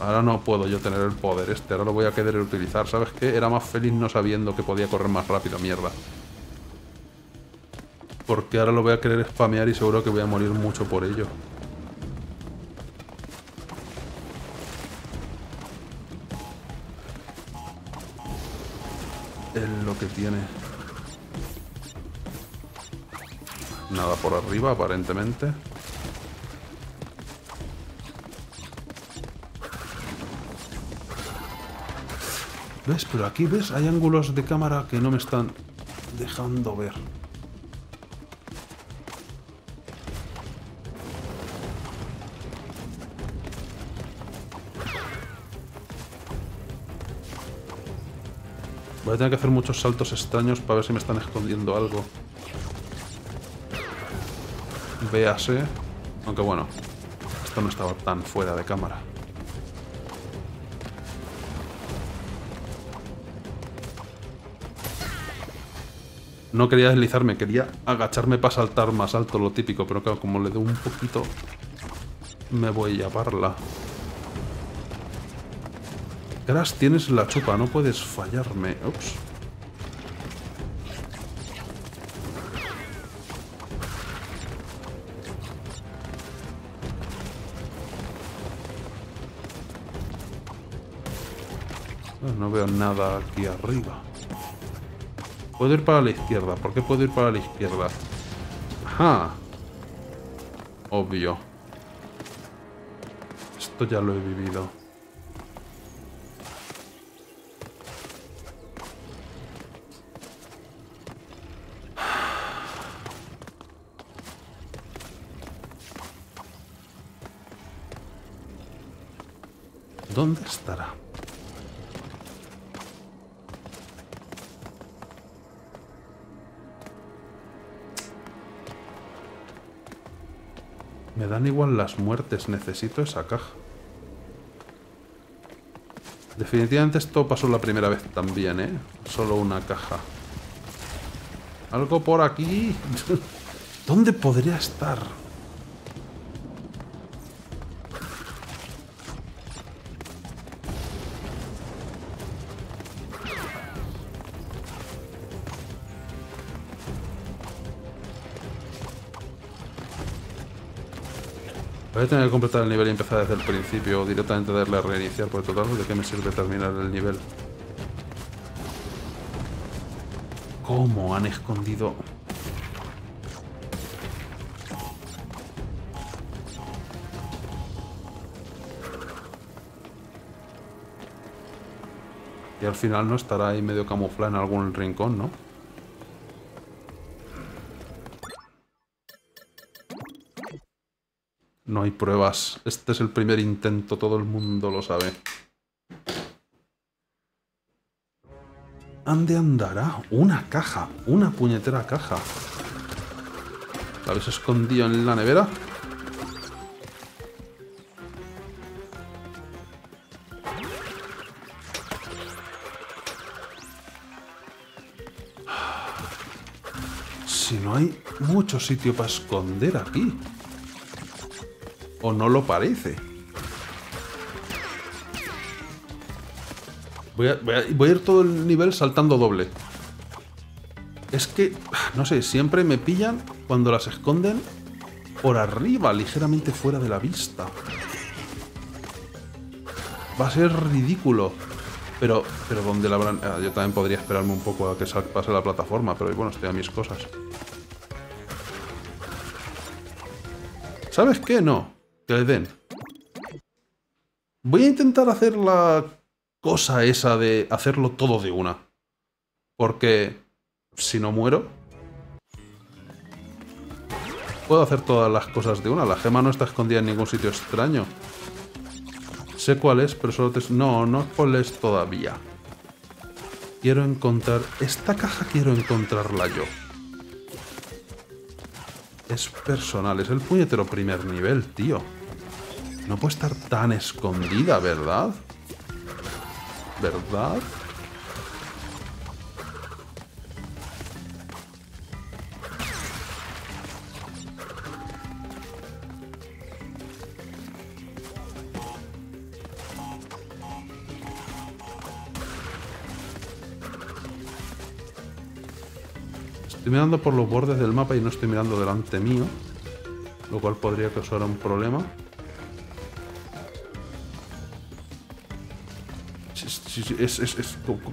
Ahora no puedo yo tener el poder este. Ahora lo voy a querer utilizar. ¿Sabes qué? Era más feliz no sabiendo que podía correr más rápido. Mierda. Porque ahora lo voy a querer spamear y seguro que voy a morir mucho por ello. Es lo que tiene. Nada por arriba, aparentemente. ¿Ves? Pero aquí, ¿ves? Hay ángulos de cámara que no me están dejando ver. Voy a tener que hacer muchos saltos extraños para ver si me están escondiendo algo. Véase. Aunque bueno, Esto no estaba tan fuera de cámara. No quería deslizarme, quería agacharme para saltar más alto, lo típico, pero claro, como le doy un poquito, me voy a parla. Crash, tienes la chupa, no puedes fallarme. Ups. No veo nada aquí arriba. Puedo ir para la izquierda. ¿Por qué puedo ir para la izquierda? Ajá. Obvio. Esto ya lo he vivido. ¿Dónde estará? Me dan igual las muertes, necesito esa caja. Definitivamente esto pasó la primera vez también, ¿eh? Solo una caja. Algo por aquí. ¿Dónde podría estar? Voy a tener que completar el nivel y empezar desde el principio, o directamente darle a reiniciar, por total, ¿de qué me sirve terminar el nivel? ¿Cómo han escondido? Y al final no estará ahí medio camuflado en algún rincón, ¿no? No hay pruebas. Este es el primer intento, todo el mundo lo sabe. ¿Ande andará? Una caja, una puñetera caja. ¿La habéis escondido en la nevera? Si no hay mucho sitio para esconder aquí. ¿O no lo parece? Voy a ir todo el nivel saltando doble. Es que, no sé, siempre me pillan cuando las esconden por arriba, ligeramente fuera de la vista. Va a ser ridículo. Pero ¿dónde la habrán...? Yo también podría esperarme un poco a que pase la plataforma, pero bueno, estoy a mis cosas. ¿Sabes qué? No. Que le den. Voy a intentar hacer la cosa esa de hacerlo todo de una. Porque si no muero, puedo hacer todas las cosas de una. La gema no está escondida en ningún sitio extraño. Sé cuál es, pero solo te... No, no cuál es todavía. Quiero encontrar... Esta caja quiero encontrarla yo. Es personal, es el puñetero primer nivel, tío. No puede estar tan escondida, ¿verdad? ¿Verdad? Estoy mirando por los bordes del mapa y no estoy mirando delante mío, lo cual podría causar un problema. Es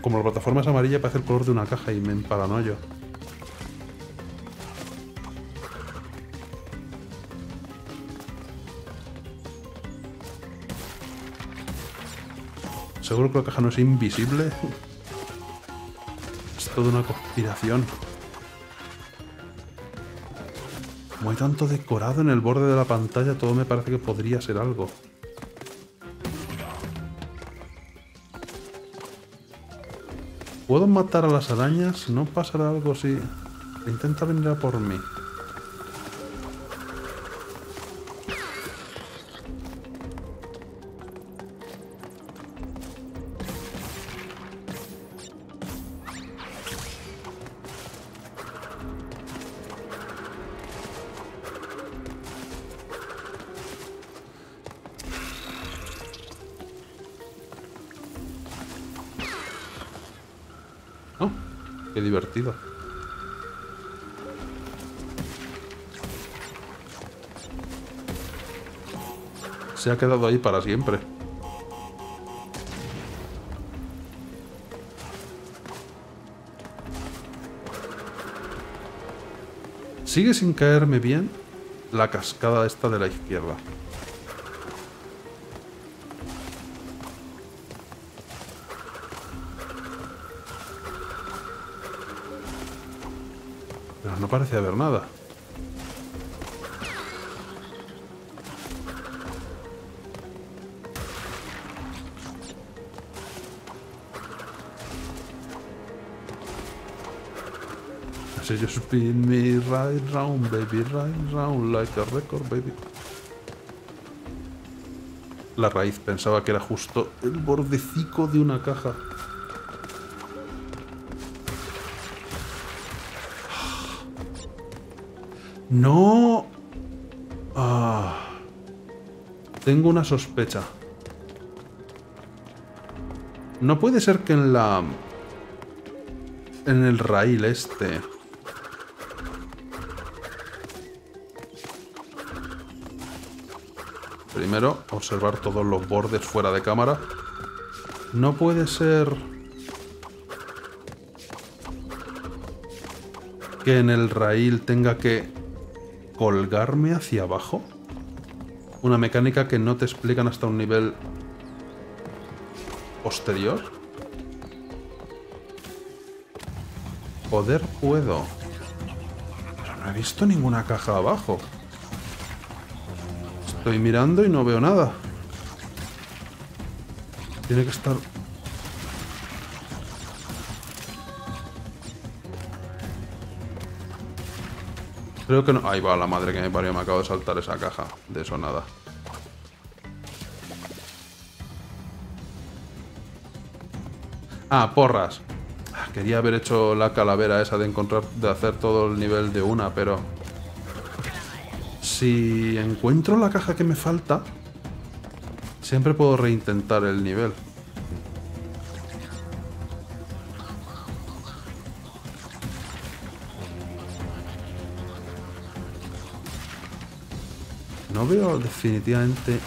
como la plataforma es amarilla, parece el color de una caja y me emparanoyo. Seguro que la caja no es invisible. Es toda una conspiración. Como hay tanto decorado en el borde de la pantalla, todo me parece que podría ser algo. ¿Puedo matar a las arañas? ¿No pasará algo si... intenta venir a por mí? qué divertido. Se ha quedado ahí para siempre. Sigue sin caerme bien la cascada esta de la izquierda. Pero no parece haber nada. So you spin me right round, baby, right round, like a record, baby. La raíz, pensaba que era justo el bordecico de una caja. ¡No! Ah, tengo una sospecha. No puede ser que en la... en el raíl este... Primero, observar todos los bordes fuera de cámara. No puede ser que en el raíl tenga que colgarme hacia abajo. Una mecánica que no te explican hasta un nivel posterior. Joder, puedo. Pero no he visto ninguna caja abajo. Estoy mirando y no veo nada. Tiene que estar... Creo que no... Ahí va la madre que me parió. Me acabo de saltar esa caja. De eso nada. Ah, porras. Quería haber hecho la calavera esa de encontrar... de hacer todo el nivel de una, pero... Si encuentro la caja que me falta, siempre puedo reintentar el nivel. No veo definitivamente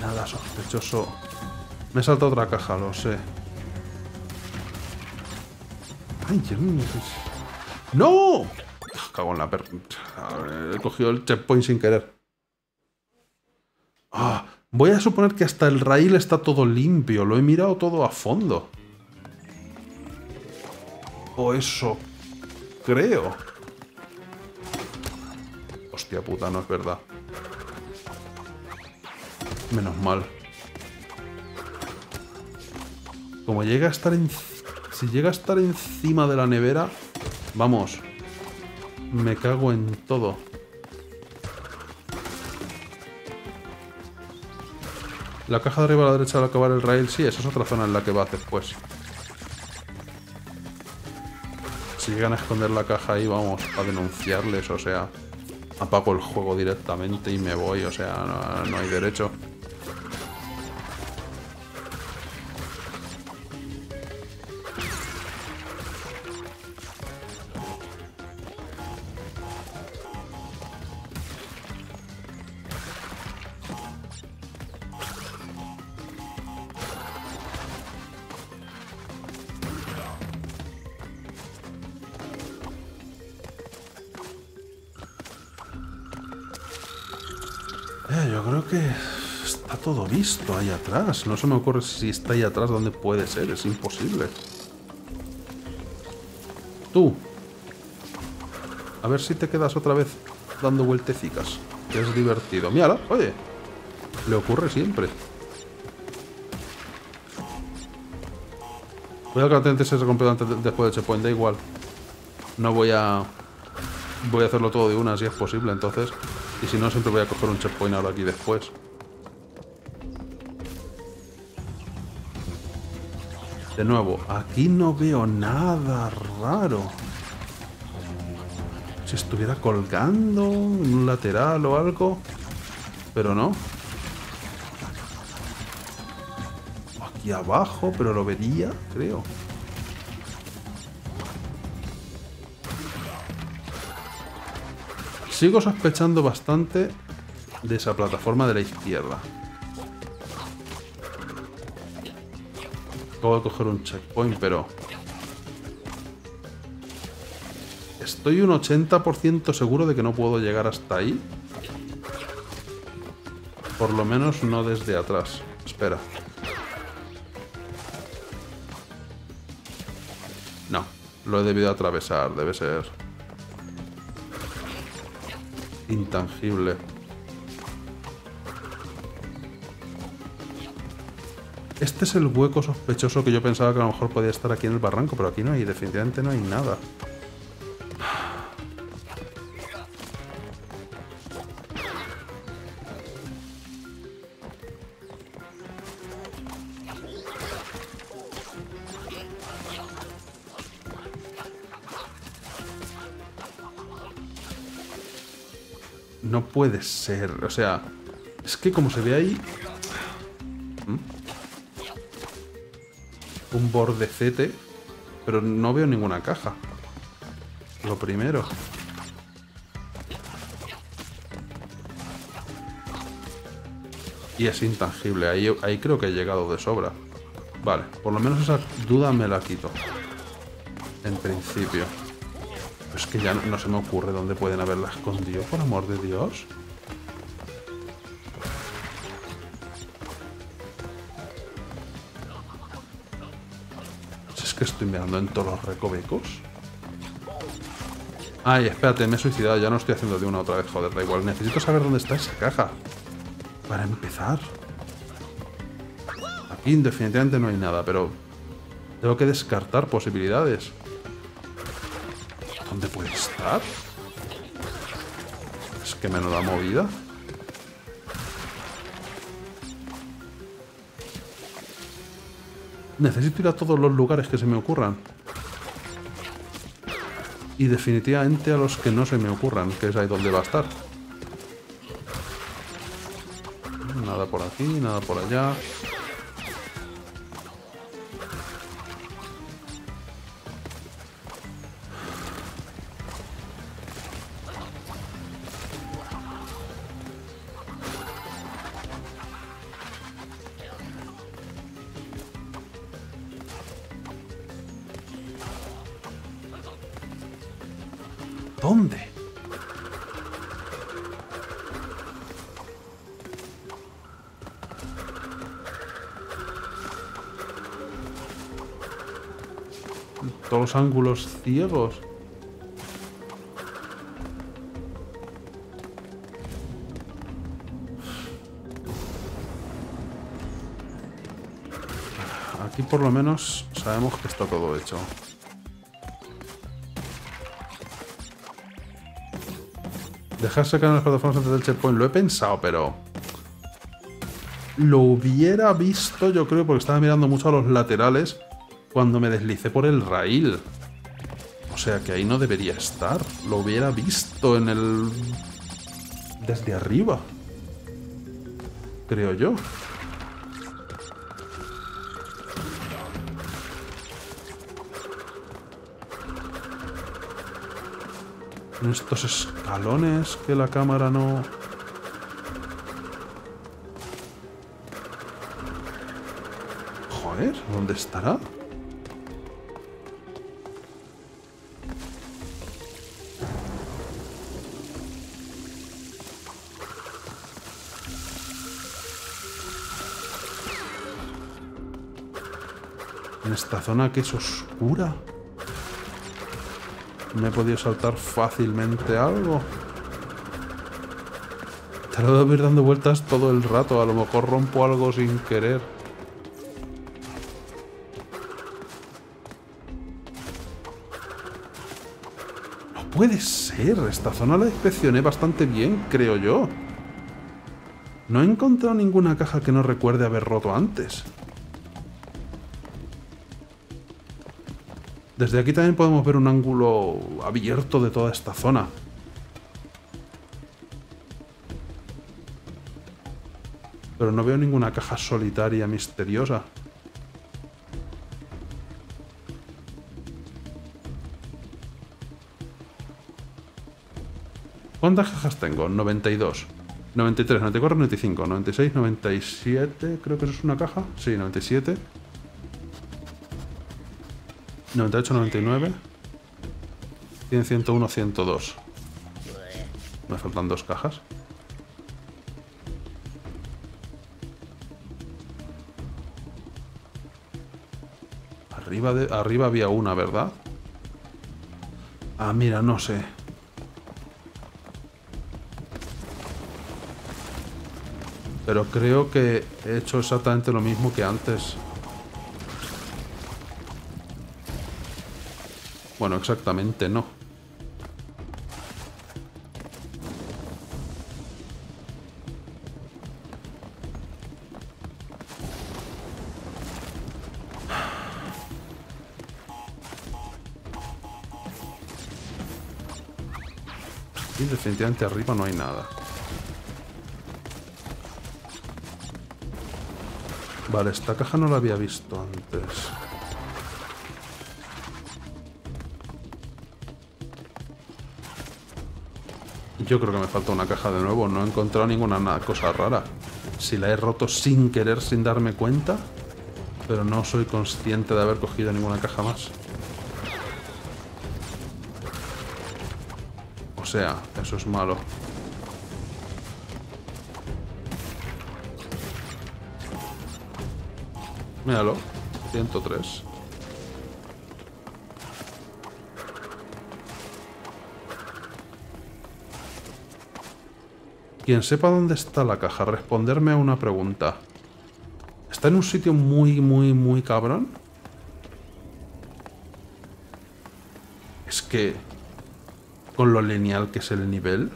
nada sospechoso. Me salta otra caja, lo sé. ¡Ay, no! Cago en la perra. He cogido el checkpoint sin querer. Ah, voy a suponer que hasta el raíl está todo limpio. Lo he mirado todo a fondo. O eso creo. Hostia puta, no es verdad. Menos mal. Como llega a estar en... Si llega a estar encima de la nevera... Vamos... Me cago en todo. La caja de arriba a la derecha al acabar el rail, sí, esa es otra zona en la que va después. Si llegan a esconder la caja ahí, vamos a denunciarles, o sea... Apago el juego directamente y me voy, o sea, no hay derecho. Yo creo que está todo visto ahí atrás. No se me ocurre si está ahí atrás dónde puede ser. Es imposible. Tú. A ver si te quedas otra vez dando vueltecicas. Que es divertido. Mírala, oye. Le ocurre siempre. Voy a alcanzar ese completo antes, después del checkpoint. Da igual. No voy a... Voy a hacerlo todo de una si es posible, entonces... Y si no, siempre voy a coger un checkpoint ahora aquí después. De nuevo, aquí no veo nada raro. Si estuviera colgando en un lateral o algo. Pero no. Aquí abajo, pero lo vería, creo. Sigo sospechando bastante de esa plataforma de la izquierda. Acabo de coger un checkpoint, pero... estoy un 80% seguro de que no puedo llegar hasta ahí. Por lo menos no desde atrás. Espera. No, lo he debido atravesar, debe ser... intangible. Este es el hueco sospechoso que yo pensaba que a lo mejor podía estar aquí en el barranco, pero aquí no hay, definitivamente no hay nada. No puede ser, o sea, es que como se ve ahí... un bordecete, pero no veo ninguna caja. Lo primero. Y es intangible, ahí creo que he llegado de sobra. Vale, por lo menos esa duda me la quito. En principio. Es que ya no se me ocurre dónde pueden haberla escondido, por amor de Dios. Es que estoy mirando en todos los recovecos. Ay, espérate, me he suicidado, ya no estoy haciendo de una otra vez, joder, da igual. Necesito saber dónde está esa caja. Para empezar. Aquí definitivamente no hay nada, pero... tengo que descartar posibilidades. ¿Dónde puede estar? Es que menuda movida. Necesito ir a todos los lugares que se me ocurran. Y definitivamente a los que no se me ocurran, que es ahí donde va a estar. Nada por aquí, nada por allá. ¿Dónde? Todos los ángulos ciegos. Aquí por lo menos sabemos que está todo hecho. Dejarse caer en las plataformas antes del checkpoint. Lo he pensado, pero... lo hubiera visto, yo creo, porque estaba mirando mucho a los laterales cuando me deslicé por el rail. O sea, que ahí no debería estar. Lo hubiera visto en el... desde arriba. Creo yo. En estos escalones que la cámara no... joder, ¿dónde estará? En esta zona que es oscura... me he podido saltar fácilmente algo. Te lo debo ir dando vueltas todo el rato. A lo mejor rompo algo sin querer. No puede ser. Esta zona la inspeccioné bastante bien, creo yo. No he encontrado ninguna caja que no recuerde haber roto antes. Desde aquí también podemos ver un ángulo abierto de toda esta zona. Pero no veo ninguna caja solitaria misteriosa. ¿Cuántas cajas tengo? 92, 93, 94, 95, 96, 97... Creo que eso es una caja. Sí, 97. 98, 99. 100, 101, 102. Me faltan dos cajas. Arriba había una, ¿verdad? Ah, mira, no sé. Pero creo que he hecho exactamente lo mismo que antes. Bueno, exactamente no. Y definitivamente arriba no hay nada. Vale, esta caja no la había visto antes. Yo creo que me falta una caja de nuevo. No he encontrado ninguna cosa rara. Si la he roto sin querer, sin darme cuenta. Pero no soy consciente de haber cogido ninguna caja más. O sea, eso es malo. Míralo, 103. Quien sepa dónde está la caja, responderme a una pregunta. ¿Está en un sitio muy, muy, muy cabrón? Es que... con lo lineal que es el nivel,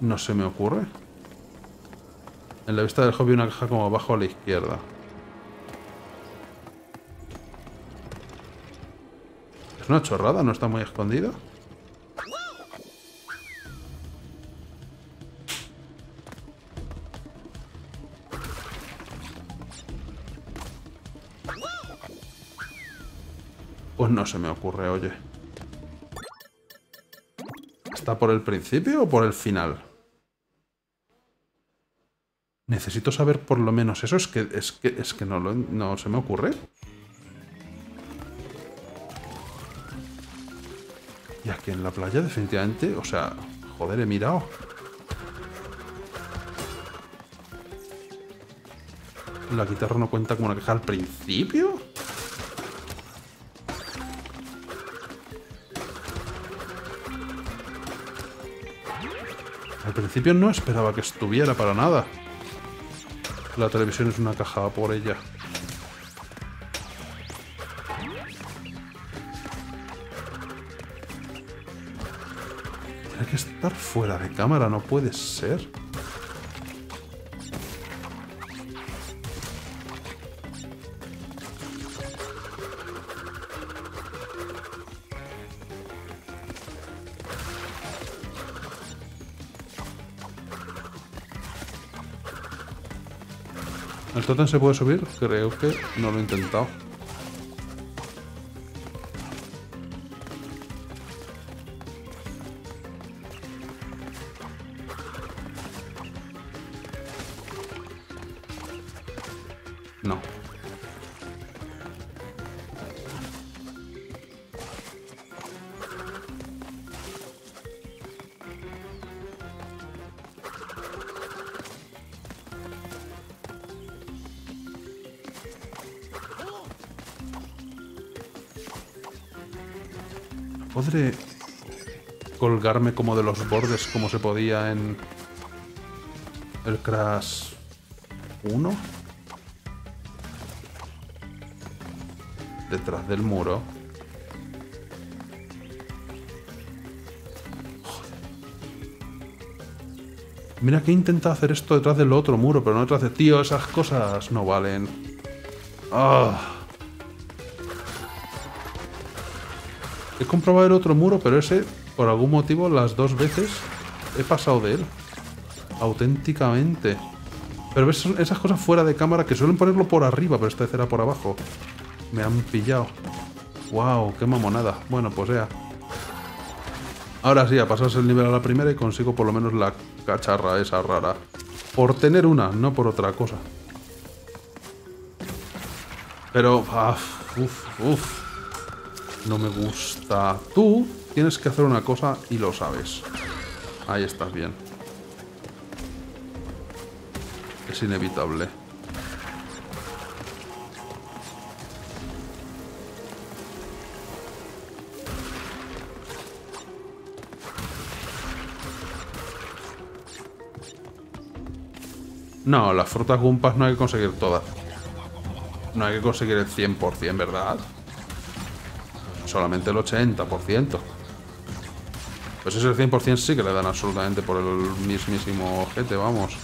no se me ocurre. En la vista del hobby, una caja como abajo a la izquierda. Es una chorrada, no está muy escondida. Pues no se me ocurre, oye. ¿Está por el principio o por el final? Necesito saber por lo menos eso. Es que no se me ocurre. Y aquí en la playa definitivamente... O sea, joder, he mirado. La guitarra no cuenta como una caja al principio. Al principio no esperaba que estuviera para nada. La televisión es una caja por ella. Tiene que estar fuera de cámara, no puede ser. ¿El tótem se puede subir? Creo que no lo he intentado. No. ¿Podré colgarme como de los bordes como se podía en el Crash 1? Detrás del muro. Mira que he intentado hacer esto detrás del otro muro, pero no detrás de... Tío, esas cosas no valen. ¡Ah! He comprobado el otro muro, pero ese, por algún motivo, las dos veces he pasado de él. Auténticamente. Pero ves, esas cosas fuera de cámara que suelen ponerlo por arriba, pero esta vez era por abajo. Me han pillado. ¡Wow! ¡Qué mamonada! Bueno, pues ya. Ahora sí, a pasarse el nivel a la primera y consigo por lo menos la cacharra esa rara. Por tener una, no por otra cosa. Pero... no me gusta. Tú tienes que hacer una cosa y lo sabes. Ahí estás bien. Es inevitable. No, las frutas gumpas no hay que conseguir todas. No hay que conseguir el 100%, ¿verdad? Solamente el 80%. Pues ese 100% sí que le dan absolutamente por el mismísimo ojete, vamos.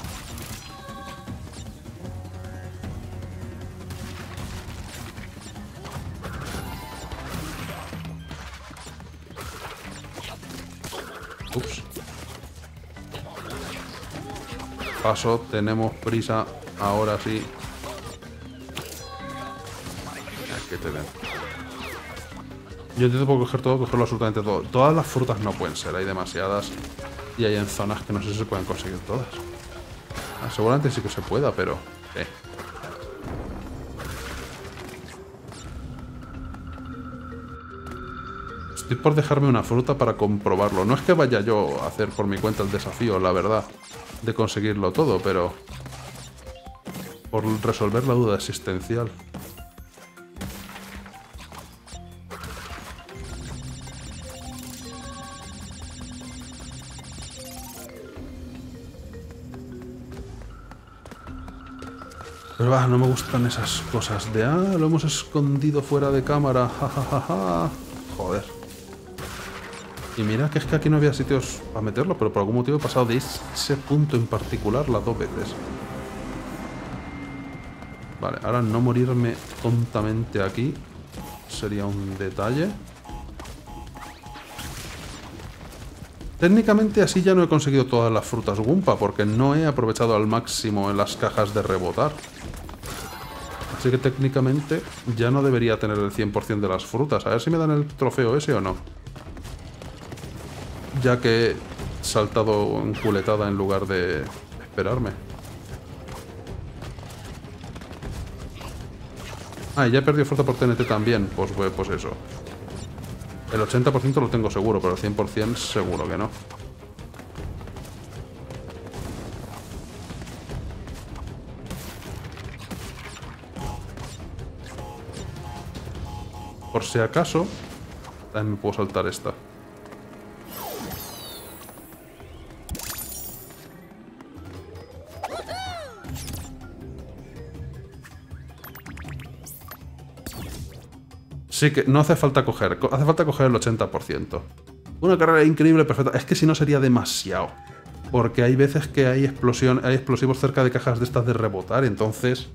Ups. Paso, tenemos prisa. Ahora sí. Hay que tener. Yo intento por coger todo, cogerlo absolutamente todo. Todas las frutas no pueden ser, hay demasiadas. Y hay en zonas que no sé si se pueden conseguir todas. Seguramente sí que se pueda, pero... Estoy por dejarme una fruta para comprobarlo. No es que vaya yo a hacer por mi cuenta el desafío, la verdad, de conseguirlo todo, pero... por resolver la duda existencial. Pero no me gustan esas cosas de... Ah, lo hemos escondido fuera de cámara. Joder. Y mira que es que aquí no había sitios para meterlo, pero por algún motivo he pasado de ese punto en particular las dos veces. Vale, ahora no morirme tontamente aquí sería un detalle. Técnicamente así ya no he conseguido todas las frutas Goomba, porque no he aprovechado al máximo en las cajas de rebotar. Así que técnicamente ya no debería tener el 100% de las frutas. A ver si me dan el trofeo ese o no. Ya que he saltado en culetada en lugar de esperarme. Ah, y ya he perdido fruta por TNT también. Pues eso. El 80% lo tengo seguro, pero el 100% seguro que no. Por si acaso, también me puedo saltar esta. Sí que no hace falta coger, hace falta coger el 80%. Una carrera increíble, perfecta. Es que si no sería demasiado. Porque hay veces que hay explosivos cerca de cajas de estas de rebotar, entonces...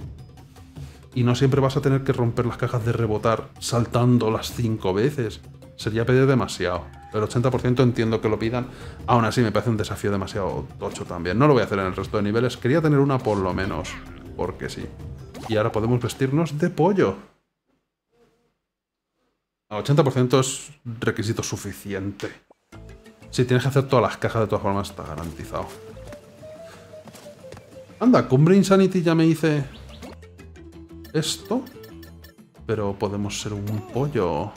Y no siempre vas a tener que romper las cajas de rebotar saltando las 5 veces. Sería pedir demasiado. El 80% entiendo que lo pidan. Aún así me parece un desafío demasiado tocho también. No lo voy a hacer en el resto de niveles. Quería tener una por lo menos, porque sí. Y ahora podemos vestirnos de pollo. A 80% es requisito suficiente. Si tienes que hacer todas las cajas, de todas formas está garantizado. Anda, Cumbre Insanity ya me hice esto. Pero podemos ser un pollo.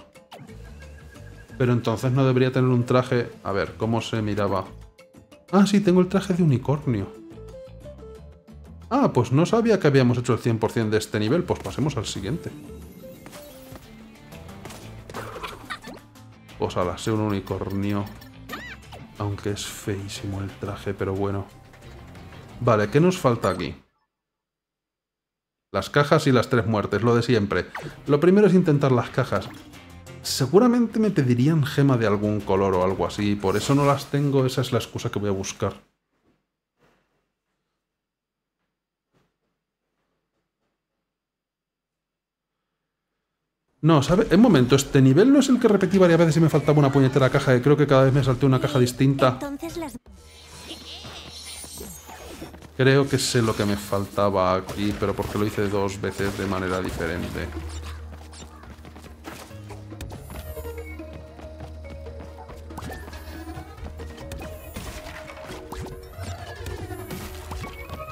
Pero entonces no debería tener un traje... A ver, ¿cómo se miraba? Ah, sí, tengo el traje de unicornio. Ah, pues no sabía que habíamos hecho el 100% de este nivel. Pues pasemos al siguiente. Pues ala, sé un unicornio. Aunque es feísimo el traje, pero bueno. Vale, ¿qué nos falta aquí? Las cajas y las 3 muertes, lo de siempre. Lo primero es intentar las cajas. Seguramente me pedirían gema de algún color o algo así, por eso no las tengo, esa es la excusa que voy a buscar. No, ¿sabes? Un momento, este nivel no es el que repetí varias veces y me faltaba una puñetera caja, y creo que cada vez me salté una caja distinta. Creo que sé lo que me faltaba aquí, pero porque lo hice 2 veces de manera diferente.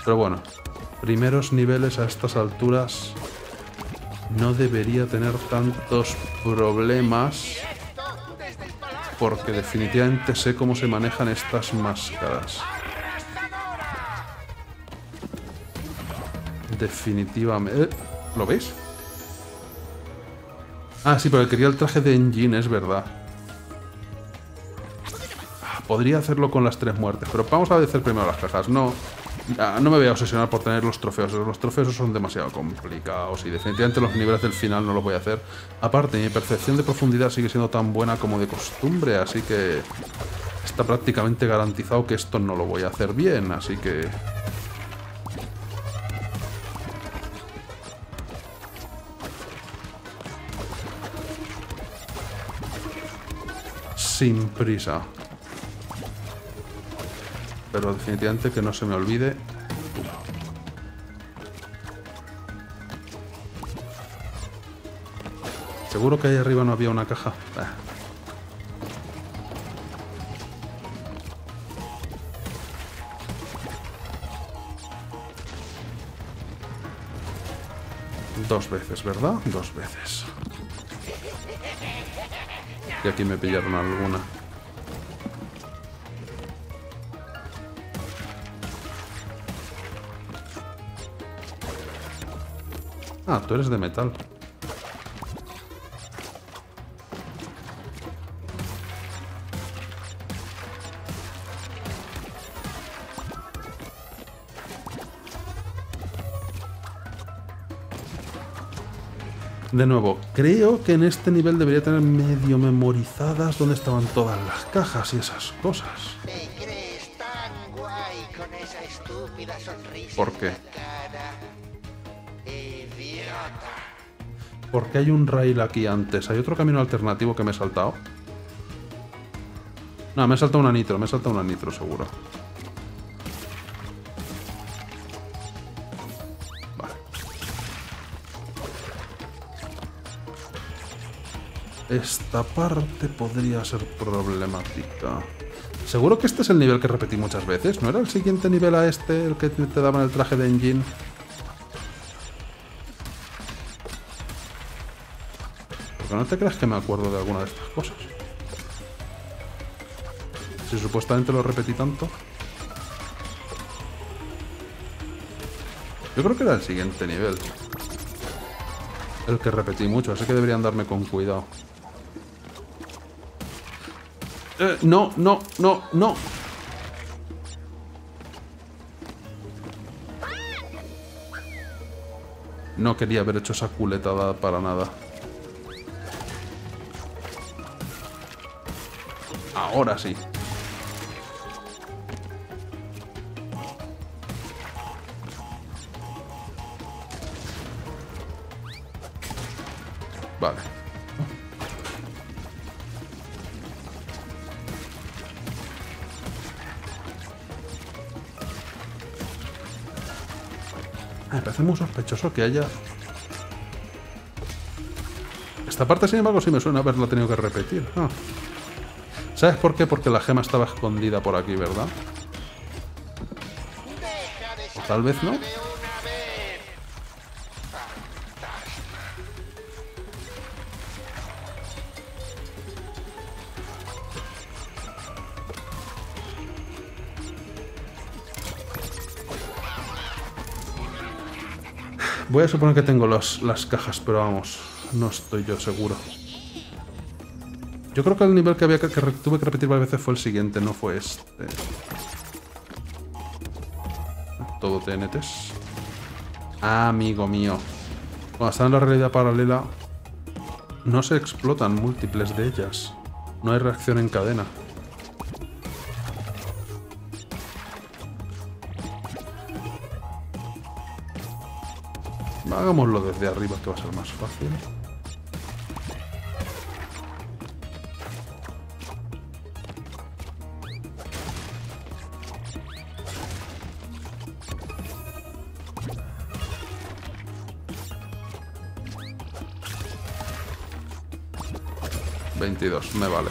Pero bueno, primeros niveles a estas alturas no debería tener tantos problemas, porque definitivamente sé cómo se manejan estas máscaras. Definitivamente... ¿Lo veis? Ah, sí, porque quería el traje de Engine, es verdad. Podría hacerlo con las 3 muertes, pero vamos a hacer primero las cajas. No me voy a obsesionar por tener los trofeos. Los trofeos son demasiado complicados y definitivamente los niveles del final no los voy a hacer. Aparte, mi percepción de profundidad sigue siendo tan buena como de costumbre, así que está prácticamente garantizado que esto no lo voy a hacer bien, así que... sin prisa. Pero definitivamente que no se me olvide. Seguro que ahí arriba no había una caja. Dos veces, ¿verdad? Dos veces. Y aquí me pillaron alguna. Ah, tú eres de metal. De nuevo, creo que en este nivel debería tener medio memorizadas dónde estaban todas las cajas y esas cosas. ¿Te crees tan guay con esa estúpida sonrisa? ¿Por qué? Porque hay un rail aquí antes. ¿Hay otro camino alternativo que me he saltado? No, me he saltado una nitro. Me he saltado una nitro, seguro. Vale. Esta parte podría ser problemática. Seguro que este es el nivel que repetí muchas veces. ¿No era el siguiente nivel a este el que te daban el traje de Engine? No te creas que me acuerdo de alguna de estas cosas. Si supuestamente lo repetí tanto. Yo creo que era el siguiente nivel el que repetí mucho, así que deberían darme con cuidado. No, no, no, no. No quería haber hecho esa culetada para nada. Ahora sí. Vale. Me parece muy sospechoso que haya... Esta parte, sin embargo, sí me suena haberla tenido que repetir. Ah. ¿Sabes por qué? Porque la gema estaba escondida por aquí, ¿verdad? O tal vez no. Voy a suponer que tengo las cajas, pero vamos, no estoy yo seguro. Yo creo que el nivel que había que tuve que repetir varias veces fue el siguiente, no fue este. Todo TNTs. Ah, amigo mío. Cuando están en la realidad paralela, no se explotan múltiples de ellas. No hay reacción en cadena. Hagámoslo desde arriba, que va a ser más fácil. Me vale.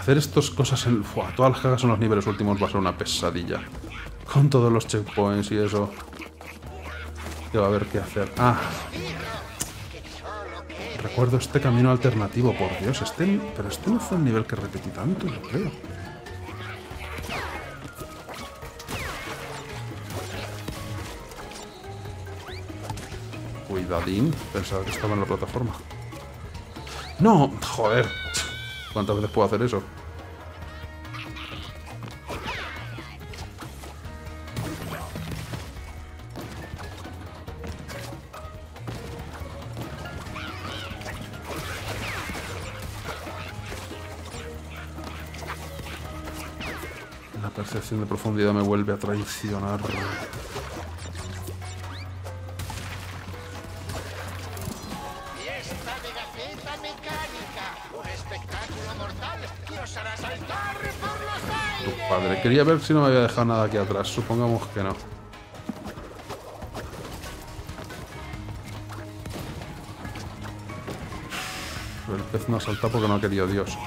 Hacer estas cosas en... Fua, todas las cagas en los niveles últimos va a ser una pesadilla. Con todos los checkpoints y eso. Ya va a haber qué hacer. Ah. Recuerdo este camino alternativo, por Dios. Pero este no fue el nivel que repetí tanto, yo creo. Cuidadín. Pensaba que estaba en la plataforma. ¡No! ¡Joder! ¿Cuántas veces puedo hacer eso? La percepción de profundidad me vuelve a traicionar. Padre, quería ver si no me había dejado nada aquí atrás. Supongamos que no. Pero el pez no ha saltado porque no ha querido Dios.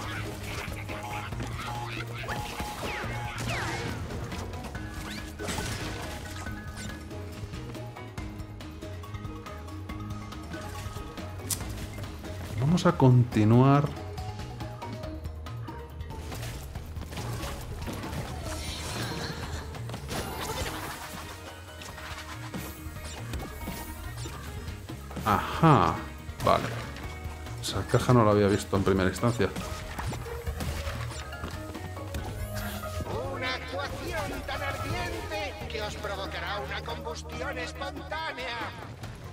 Vamos a continuar... Ajá, vale. Esa caja no la había visto en primera instancia. Una actuación tan ardiente que os provocará una combustión espontánea.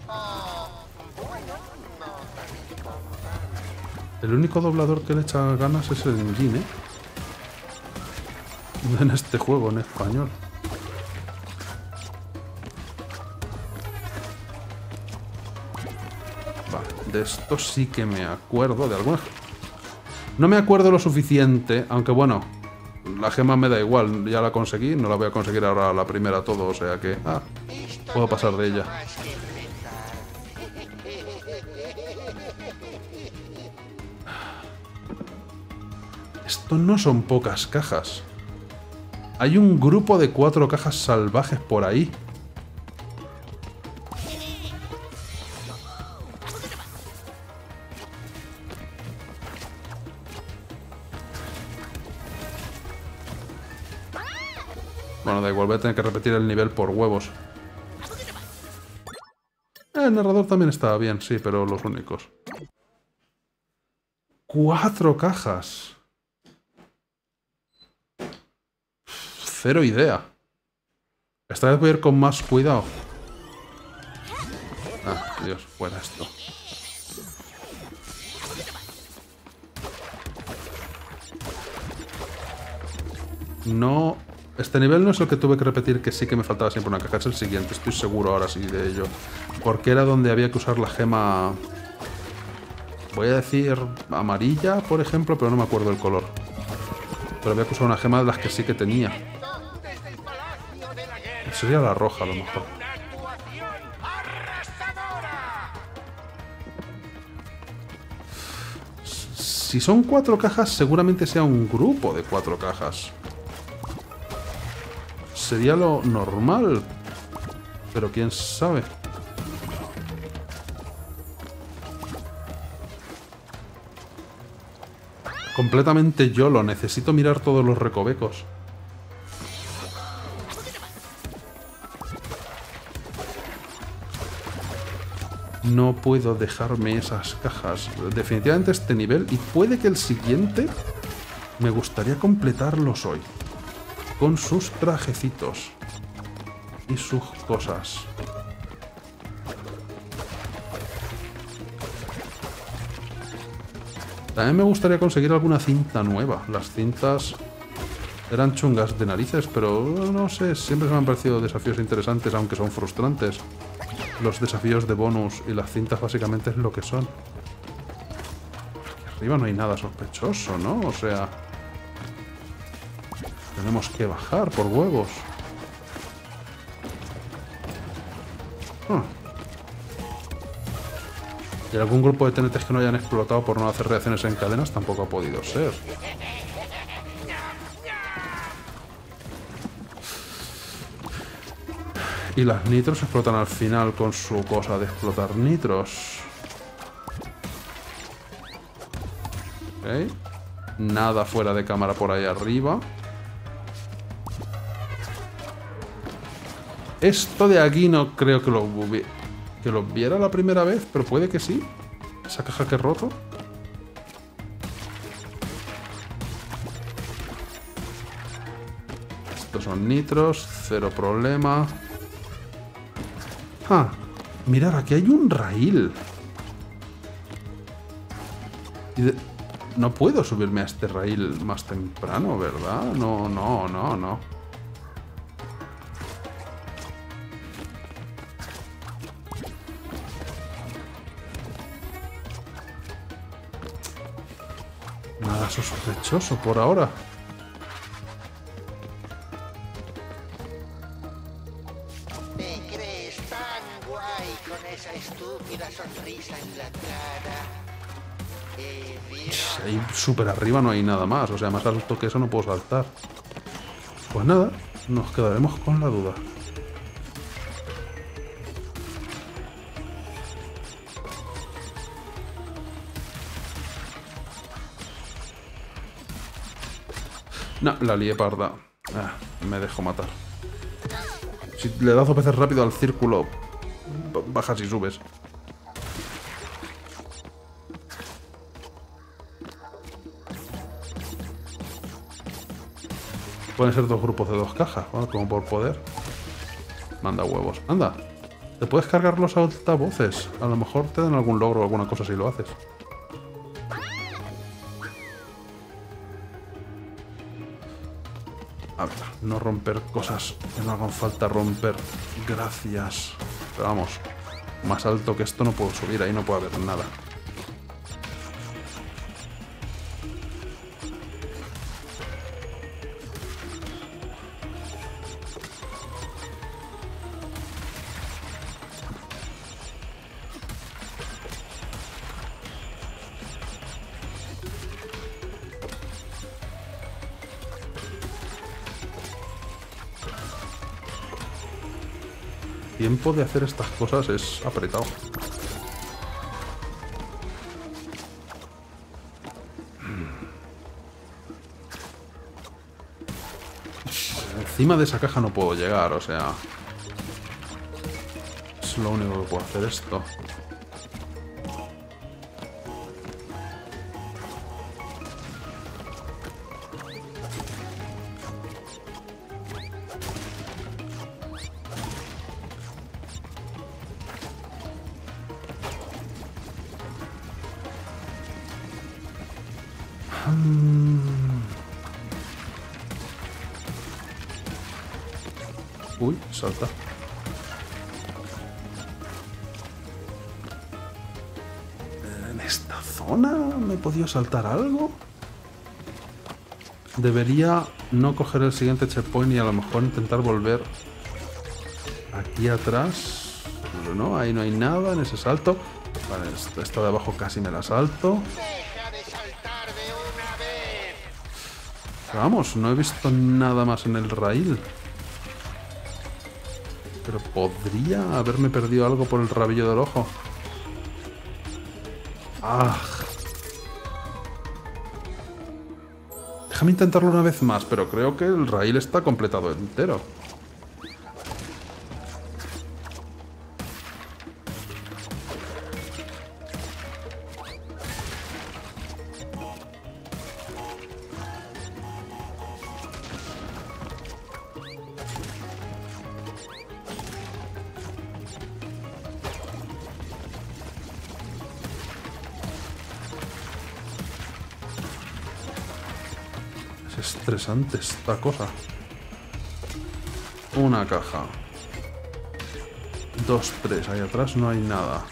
Oh, bueno, no tan espontánea. El único doblador que le echa ganas es el engine, ¿eh? En este juego, en español. De esto sí que me acuerdo de alguna. No me acuerdo lo suficiente, aunque bueno, la gema me da igual, ya la conseguí, no la voy a conseguir ahora la primera todo, o sea que... Ah, puedo pasar de ella. Esto no son pocas cajas. Hay un grupo de 4 cajas salvajes por ahí. Bueno, da igual, voy a tener que repetir el nivel por huevos. El narrador también estaba bien, sí, pero los únicos. 4 cajas. Cero idea. Esta vez voy a ir con más cuidado. Ah, Dios, fuera esto. No... Este nivel no es el que tuve que repetir, que sí que me faltaba siempre una caja. Es el siguiente, estoy seguro ahora sí de ello. Porque era donde había que usar la gema... Voy a decir amarilla, por ejemplo, pero no me acuerdo el color. Pero había que usar una gema de las que sí que tenía. Sería la roja, a lo mejor. Si son 4 cajas, seguramente sea un grupo de 4 cajas. Sería lo normal, pero quién sabe. Completamente YOLO, necesito mirar todos los recovecos. No puedo dejarme esas cajas. Definitivamente este nivel, y puede que el siguiente, me gustaría completarlos hoy. Con sus trajecitos y sus cosas. También me gustaría conseguir alguna cinta nueva. Las cintas eran chungas de narices, pero no sé, siempre se me han parecido desafíos interesantes, aunque son frustrantes. Los desafíos de bonus y las cintas básicamente es lo que son. Aquí arriba no hay nada sospechoso, ¿no? O sea... Tenemos que bajar por huevos. Y algún grupo de TNTs que no hayan explotado por no hacer reacciones en cadenas tampoco ha podido ser. Y las nitros explotan al final con su cosa de explotar nitros. Ok. Nada fuera de cámara por ahí arriba. Esto de aquí no creo que lo viera la primera vez, pero puede que sí. Esa caja que he roto. Estos son nitros, cero problema. Ah, mirad, aquí hay un raíl. No puedo subirme a este raíl más temprano, ¿verdad? No, no, no, no. Nada sospechoso por ahora. Ahí súper arriba no hay nada más, o sea, más alto que eso no puedo saltar. Pues nada, nos quedaremos con la duda. No, la lié parda. Ah, me dejo matar. Si le das dos veces rápido al círculo, bajas y subes. Pueden ser dos grupos de dos cajas, ¿vale? Como por poder. Manda huevos. Anda, te puedes cargar los altavoces. A lo mejor te dan algún logro o alguna cosa si lo haces. A ver, no romper cosas que no hagan falta romper. Gracias. Pero vamos, más alto que esto no puedo subir. Ahí no puede haber nada. El tiempo de hacer estas cosas es apretado. Encima de esa caja no puedo llegar, o sea... Es lo único que puedo hacer esto. Uy, salta. ¿En esta zona me he podido saltar algo? Debería no coger el siguiente checkpoint y a lo mejor intentar volver aquí atrás. Pero no, ahí no hay nada en ese salto. Vale, esta de abajo casi me la salto. Vamos, no he visto nada más en el raíl. Pero podría haberme perdido algo por el rabillo del ojo. ¡Ah! Déjame intentarlo una vez más, pero creo que el raíl está completado entero. Interesante esta cosa. Una caja. 2, 3. Ahí atrás no hay nada.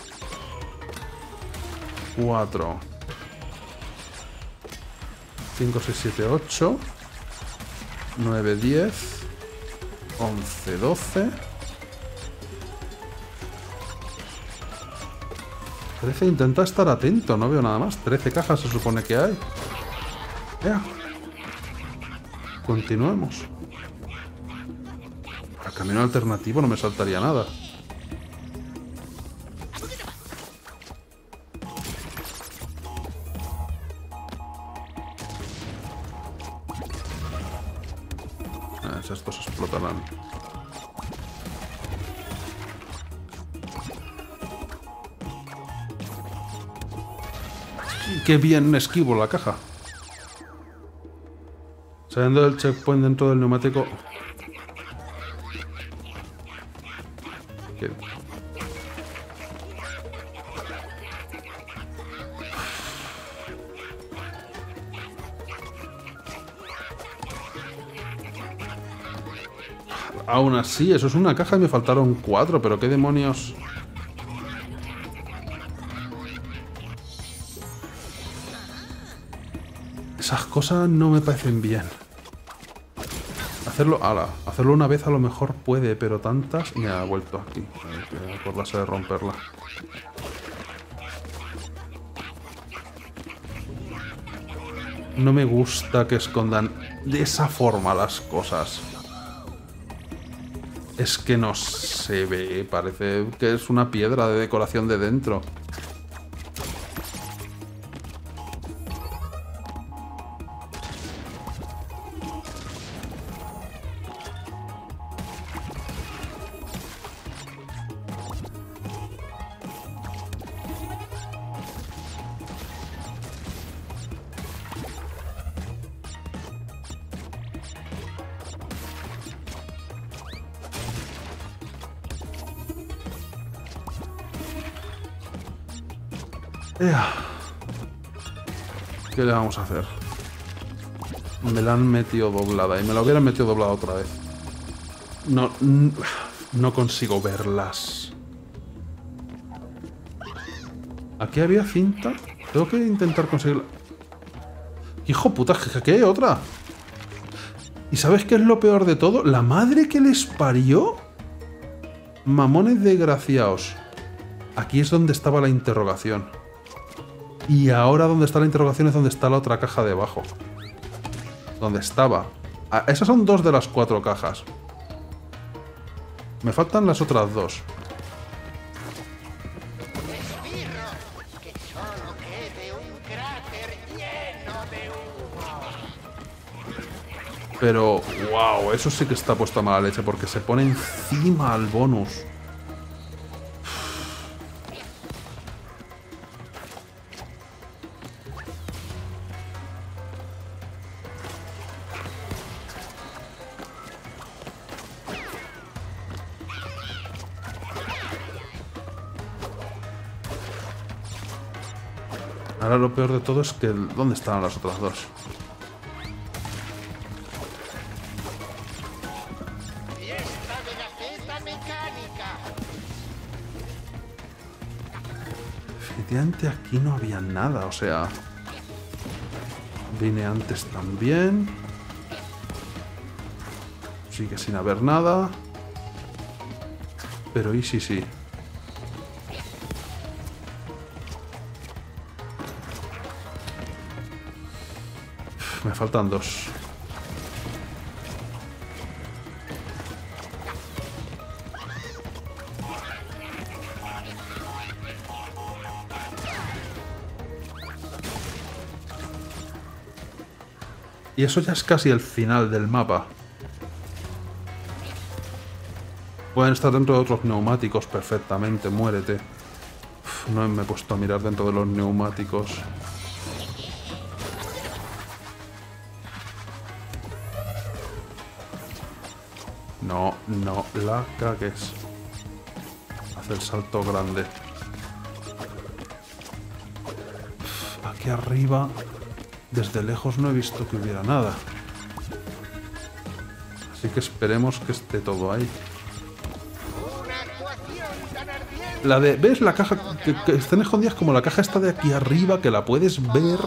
4. 5, 6, 7, 8. 9, 10. 11, 12. 13. Intenta estar atento. No veo nada más. 13 cajas se supone que hay. Continuemos. camino alternativo no me saltaría nada. Esas dos explotarán. ¡Qué bien esquivo la caja! Saliendo del checkpoint dentro del neumático. ¿Qué? Aún así, eso es una caja y me faltaron 4, pero qué demonios... Esas cosas no me parecen bien. Hacerlo una vez a lo mejor puede, pero tantas... Me ha vuelto aquí. Hay que acordarse de romperla. No me gusta que escondan de esa forma las cosas. Es que no se ve, parece que es una piedra de decoración de dentro. ¿Qué le vamos a hacer? Me la han metido doblada y me la hubieran metido doblada otra vez. No consigo verlas. Aquí había cinta. Tengo que intentar conseguirla. ¡Hijo puta! ¿Qué hay otra? ¿Y sabes qué es lo peor de todo? ¿La madre que les parió? Mamones desgraciados. Aquí es donde estaba la interrogación. Y ahora donde está la interrogación es donde está la otra caja debajo. Donde estaba. Ah, esas son 2 de las 4 cajas. Me faltan las otras 2. Pero, wow, eso sí que está puesto a mala leche porque se pone encima al bonus. Ahora lo peor de todo es que... ¿Dónde estaban las otras 2? Efectivamente aquí no había nada, o sea... Vine antes también... Sigue sin haber nada... Pero y sí, sí... Me faltan 2. Y eso ya es casi el final del mapa. Pueden estar dentro de otros neumáticos perfectamente, muérete. Uf, no me he puesto a mirar dentro de los neumáticos. No, no la cagues. Hace el salto grande. Aquí arriba, desde lejos no he visto que hubiera nada. Así que esperemos que esté todo ahí. La de... ¿Ves la caja? Que están escondidas como la caja está de aquí arriba, que la puedes ver.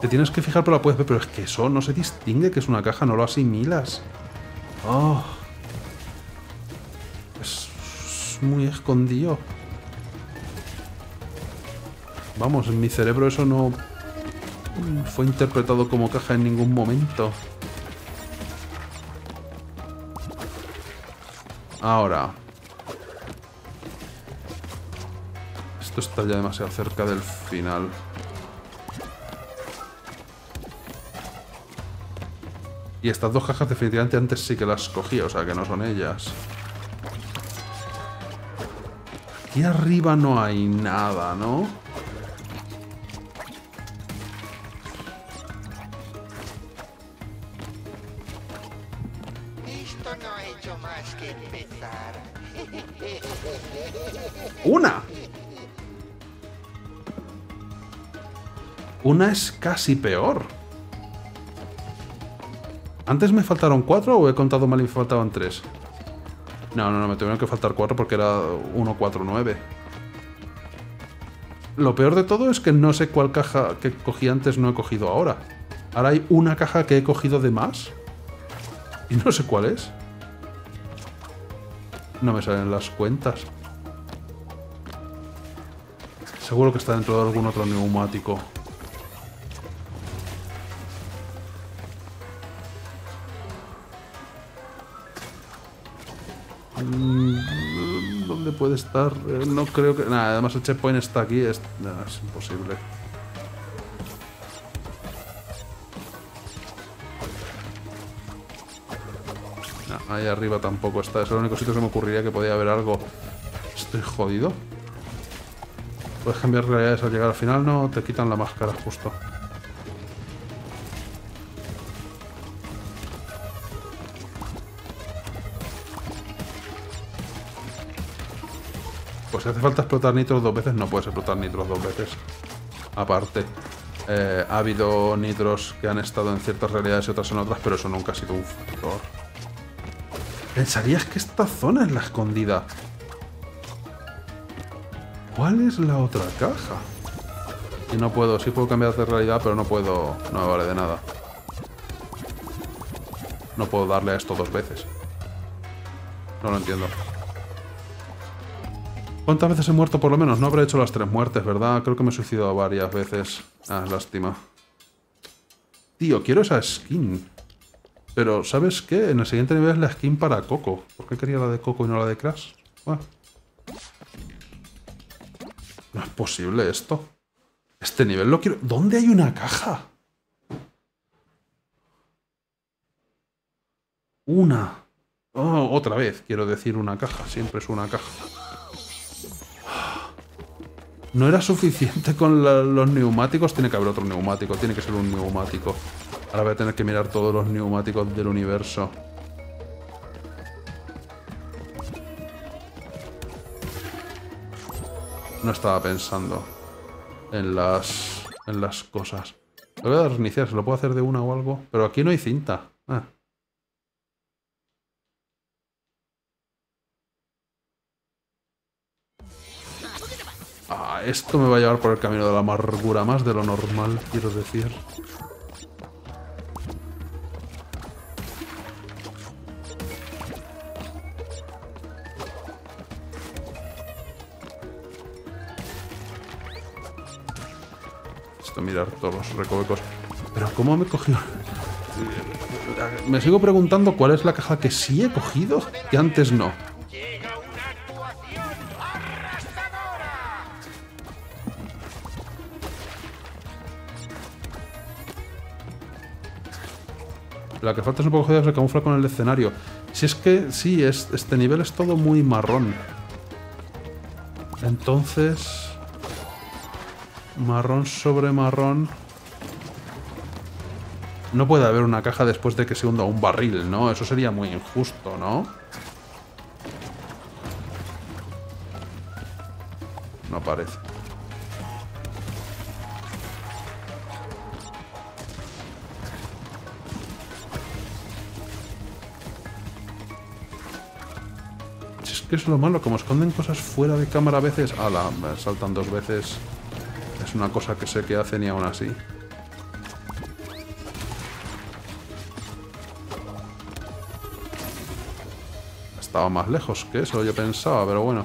Te tienes que fijar, pero la puedes ver. Pero es que eso no se distingue, que es una caja, no lo asimilas. Oh... muy escondido. Vamos, en mi cerebro eso no fue interpretado como caja en ningún momento. Ahora. Esto está ya demasiado cerca del final. Y estas dos cajas definitivamente antes sí que las cogí, o sea que no son ellas. Aquí arriba no hay nada, ¿no? Esto no ha hecho más que empezar. ¡Una! Una es casi peor. ¿Antes me faltaron 4 o he contado mal y me faltaban 3? No, no, no, me tuvieron que faltar 4 porque era 1, 4, 9. Lo peor de todo es que no sé cuál caja que cogí antes no he cogido ahora. Ahora hay una caja que he cogido de más. Y no sé cuál es. No me salen las cuentas. Seguro que está dentro de algún otro neumático. ¿Dónde puede estar? No creo que... Nada, además el checkpoint está aquí. Es, nada, es imposible. No, ahí arriba tampoco está. Es el único sitio que me ocurriría que podía haber algo. Estoy jodido. Puedes cambiar realidades al llegar al final. No, te quitan la máscara justo. Si hace falta explotar nitros 2 veces, no puedes explotar nitros 2 veces. Aparte, ha habido nitros que han estado en ciertas realidades y otras en otras, pero eso nunca ha sido un factor. ¿Pensarías que esta zona es la escondida? ¿Cuál es la otra caja? Y no puedo, sí puedo cambiar de realidad, pero no puedo, no me vale de nada. No puedo darle a esto 2 veces. No lo entiendo. ¿Cuántas veces he muerto por lo menos? No habré hecho las 3 muertes, ¿verdad? Creo que me he suicidado varias veces. Ah, lástima. Tío, quiero esa skin. Pero, ¿sabes qué? En el siguiente nivel es la skin para Coco. ¿Por qué quería la de Coco y no la de Crash? Bueno. No es posible esto. Este nivel lo quiero... ¿Dónde hay una caja? Una. Oh, otra vez. Quiero decir una caja. Siempre es una caja. No era suficiente con los neumáticos. Tiene que haber otro neumático. Tiene que ser un neumático. Ahora voy a tener que mirar todos los neumáticos del universo. No estaba pensando en las cosas. Lo voy a reiniciar. ¿Se lo puedo hacer de una o algo? Pero aquí no hay cinta. Ah. Esto me va a llevar por el camino de la amargura, más de lo normal, quiero decir. Esto, mirar todos los recovecos. Pero ¿cómo me cogió? Me sigo preguntando cuál es la caja que sí he cogido y antes no. La que falta es un poco jodida, se camufla con el escenario. Si es que, sí, este nivel es todo muy marrón. Entonces... Marrón sobre marrón... No puede haber una caja después de que se hunda un barril, ¿no? Eso sería muy injusto, ¿no? No parece. Que es lo malo, como esconden cosas fuera de cámara a veces. Ala, me saltan 2 veces. Es una cosa que sé que hacen y aún así. Estaba más lejos que eso, yo pensaba, pero bueno.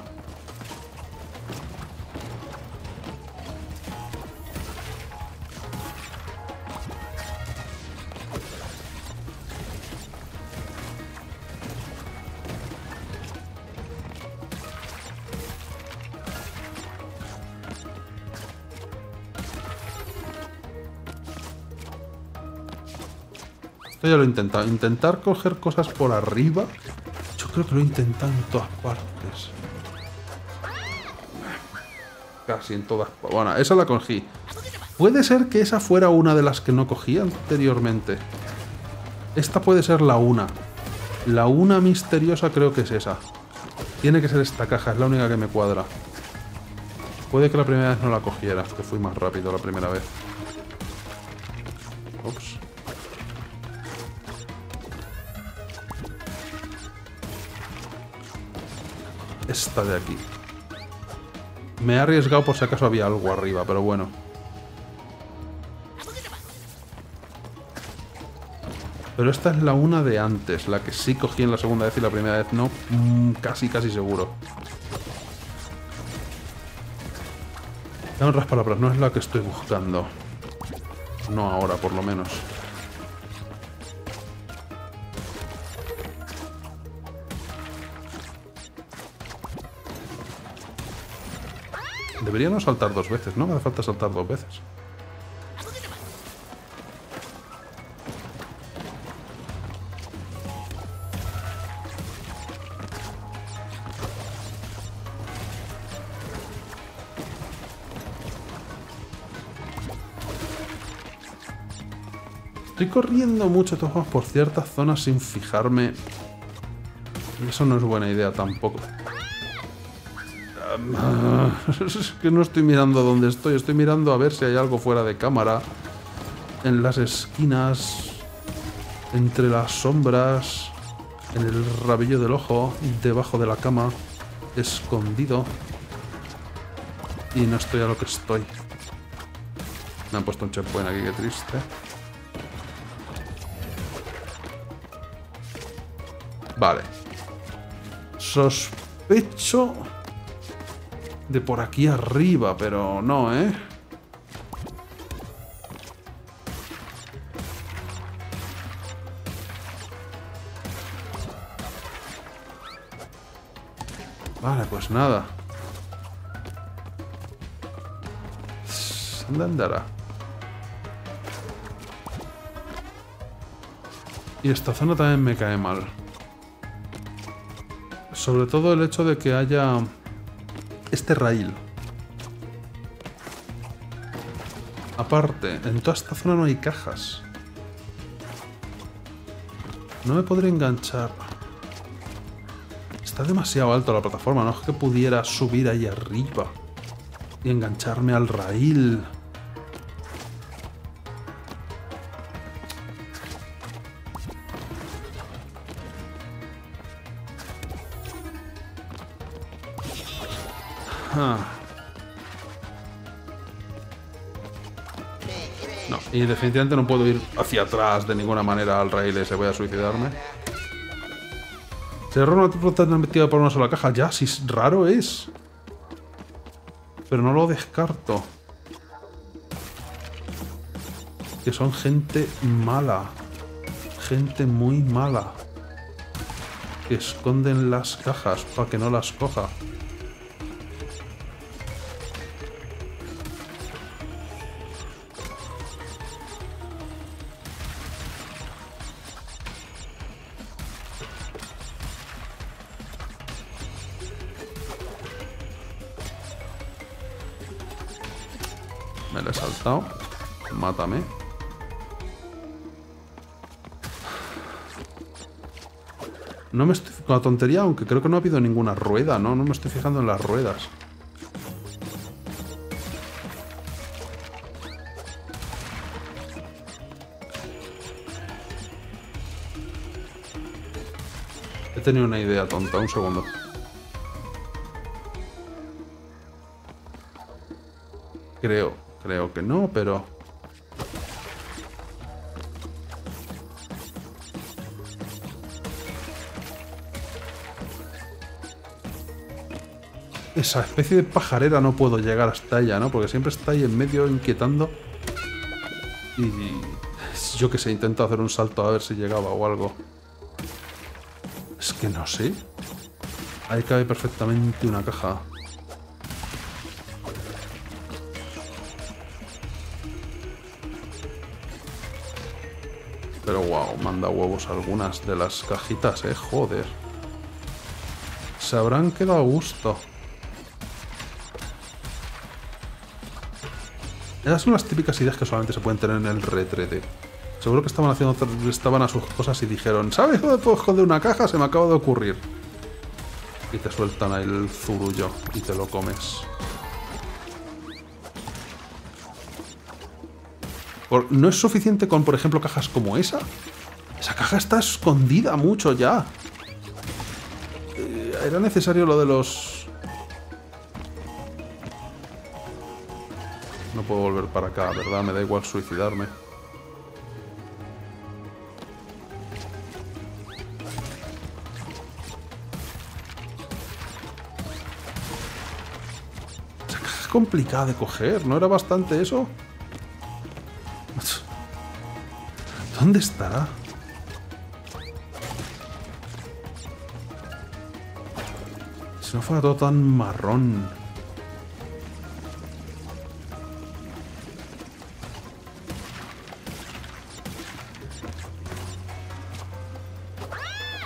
Esto ya lo he intentado. Intentar coger cosas por arriba. Yo creo que lo he intentado en todas partes. Casi en todas partes. Bueno, esa la cogí. Puede ser que esa fuera una de las que no cogí anteriormente. Esta puede ser la una. La una misteriosa creo que es esa. Tiene que ser esta caja, es la única que me cuadra. Puede que la primera vez no la cogiera, que fui más rápido la primera vez. Ups. Esta de aquí. Me he arriesgado por si acaso había algo arriba, pero bueno. Pero esta es la una de antes, la que sí cogí en la segunda vez y la primera vez no. Casi seguro. En otras palabras, no es la que estoy buscando. No ahora, por lo menos. Debería no saltar dos veces, ¿no? Me hace falta saltar dos veces. Estoy corriendo mucho por ciertas zonas sin fijarme. Eso no es buena idea tampoco. Es que no estoy mirando dónde estoy. Estoy mirando a ver si hay algo fuera de cámara. En las esquinas. Entre las sombras. En el rabillo del ojo. Debajo de la cama. Escondido. Y no estoy a lo que estoy. Me han puesto un checkpoint aquí, qué triste. Vale. Sospecho de por aquí arriba, pero no, ¿eh? Vale, pues nada. ¿Dónde andará? Y esta zona también me cae mal. Sobre todo el hecho de que haya este rail. Aparte, en toda esta zona no hay cajas. No me podría enganchar. Está demasiado alto la plataforma, no es que pudiera subir ahí arriba y engancharme al rail. No, y definitivamente no puedo ir hacia atrás de ninguna manera al rail ese, voy a suicidarme. Cerró una alternativa por una sola caja, ya, si raro es. Pero no lo descarto. Que son gente mala. Gente muy mala. Que esconden las cajas para que no las coja. Mátame. No me estoy con la tontería, aunque creo que no ha habido ninguna rueda, ¿no? No me estoy fijando en las ruedas. He tenido una idea tonta, un segundo. Creo que no, pero... Esa especie de pajarera no puedo llegar hasta ella, ¿no? Porque siempre está ahí en medio inquietando. Y... yo que sé, intento hacer un salto a ver si llegaba o algo. Es que no sé. Ahí cabe perfectamente una caja. Pero wow, manda huevos algunas de las cajitas, joder. Se habrán quedado a gusto. Esas son las típicas ideas que solamente se pueden tener en el retrete. Seguro que estaban haciendo, estaban a sus cosas y dijeron, ¿sabes dónde puedo joder una caja? Se me acaba de ocurrir. Y te sueltan ahí el zurullo y te lo comes. No es suficiente con, por ejemplo, cajas como esa. Esa caja está escondida mucho ya. Era necesario lo de los... No puedo volver para acá, ¿verdad? Me da igual suicidarme. Esa caja es complicada de coger, ¿no era bastante eso? ¿Dónde estará? Si no fuera todo tan marrón.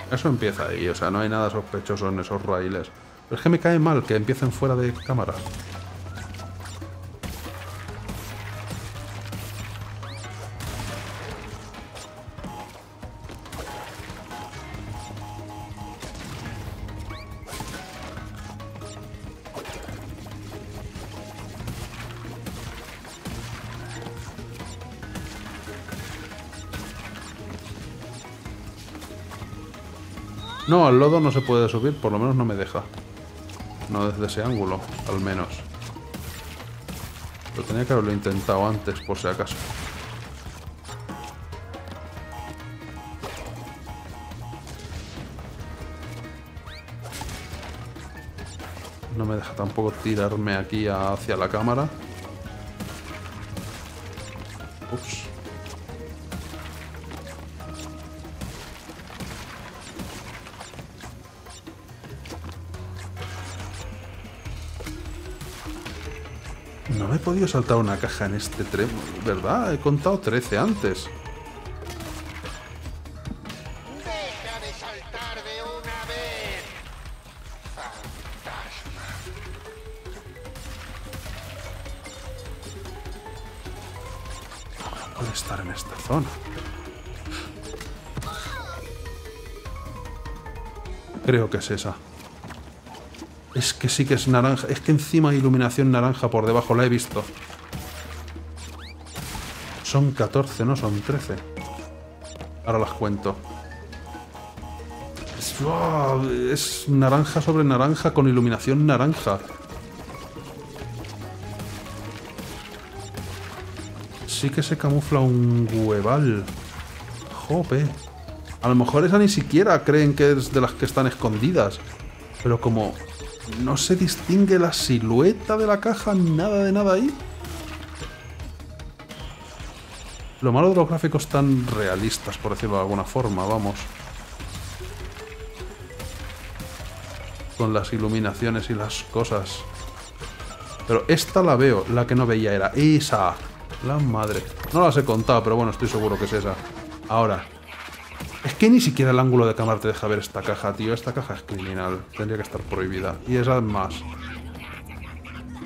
Eso empieza ahí, o sea, no hay nada sospechoso en esos raíles. Pero es que me cae mal que empiecen fuera de cámara. No, al lodo no se puede subir, por lo menos no me deja. No desde ese ángulo, al menos. Pero tenía que haberlo intentado antes, por si acaso. No me deja tampoco tirarme aquí hacia la cámara. Ups. He podido saltar una caja en este tren, ¿verdad? He contado 13 antes. Deja de saltar de una vez. Fantasma. No puede estar en esta zona. Creo que es esa. Es que sí que es naranja. Es que encima hay iluminación naranja por debajo. La he visto. Son 14, no son 13. Ahora las cuento. Es naranja sobre naranja con iluminación naranja. Sí que se camufla un hueval. Jope. A lo mejor esa ni siquiera creen que es de las que están escondidas. Pero como... no se distingue la silueta de la caja, nada de nada ahí. Lo malo de los gráficos tan realistas, por decirlo de alguna forma, vamos. Con las iluminaciones y las cosas. Pero esta la veo, la que no veía era esa. La madre. No las he contado, pero bueno, estoy seguro que es esa. Ahora... es que ni siquiera el ángulo de cámara te deja ver esta caja, tío. Esta caja es criminal. Tendría que estar prohibida. Y esa más.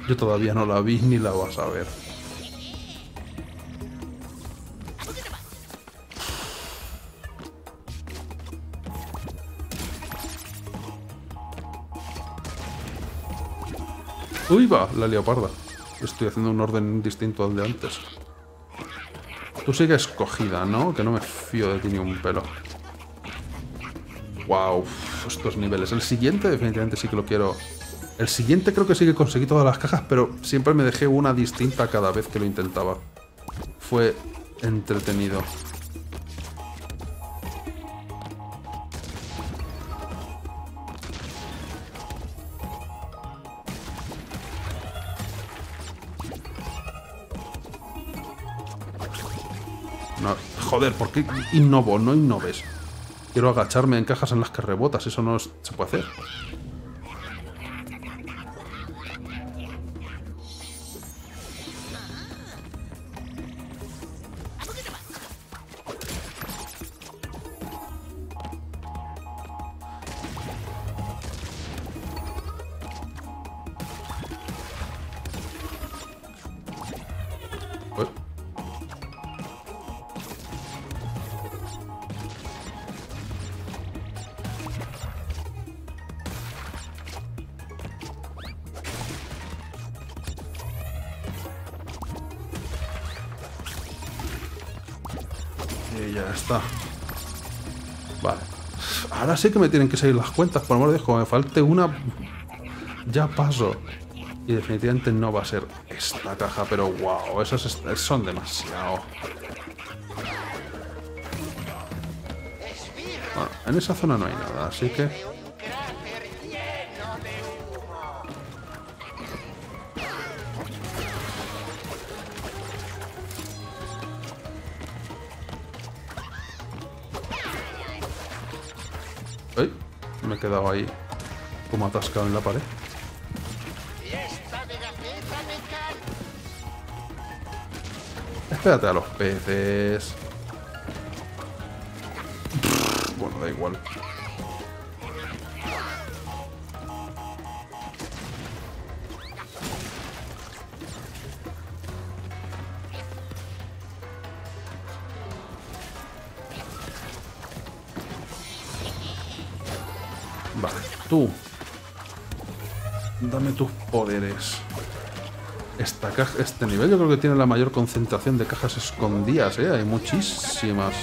Yo todavía no la vi ni la vas a ver. ¡Uy, va! La leoparda. Estoy haciendo un orden distinto al de antes. Tú sigues cogida, ¿no? Que no me fío de ti ni un pelo. Wow, estos niveles. El siguiente definitivamente sí que lo quiero. El siguiente creo que sí que conseguí todas las cajas, pero siempre me dejé una distinta cada vez que lo intentaba. Fue entretenido. Joder, ¿por qué innovo? No innoves. Quiero agacharme en cajas en las que rebotas. Eso no se puede hacer. Y ya está. Vale. Ahora sí que me tienen que salir las cuentas, por amor de Dios. Como me falte una, ya paso. Y definitivamente no va a ser esta caja, pero wow, esos son demasiado. Bueno, en esa zona no hay nada, así que... ¡Ay! Me he quedado ahí como atascado en la pared. Espérate a los peces. Bueno, da igual. Vale, tú. Dame tus poderes. Esta caja, este nivel yo creo que tiene la mayor concentración de cajas escondidas, ¿eh? Hay muchísimas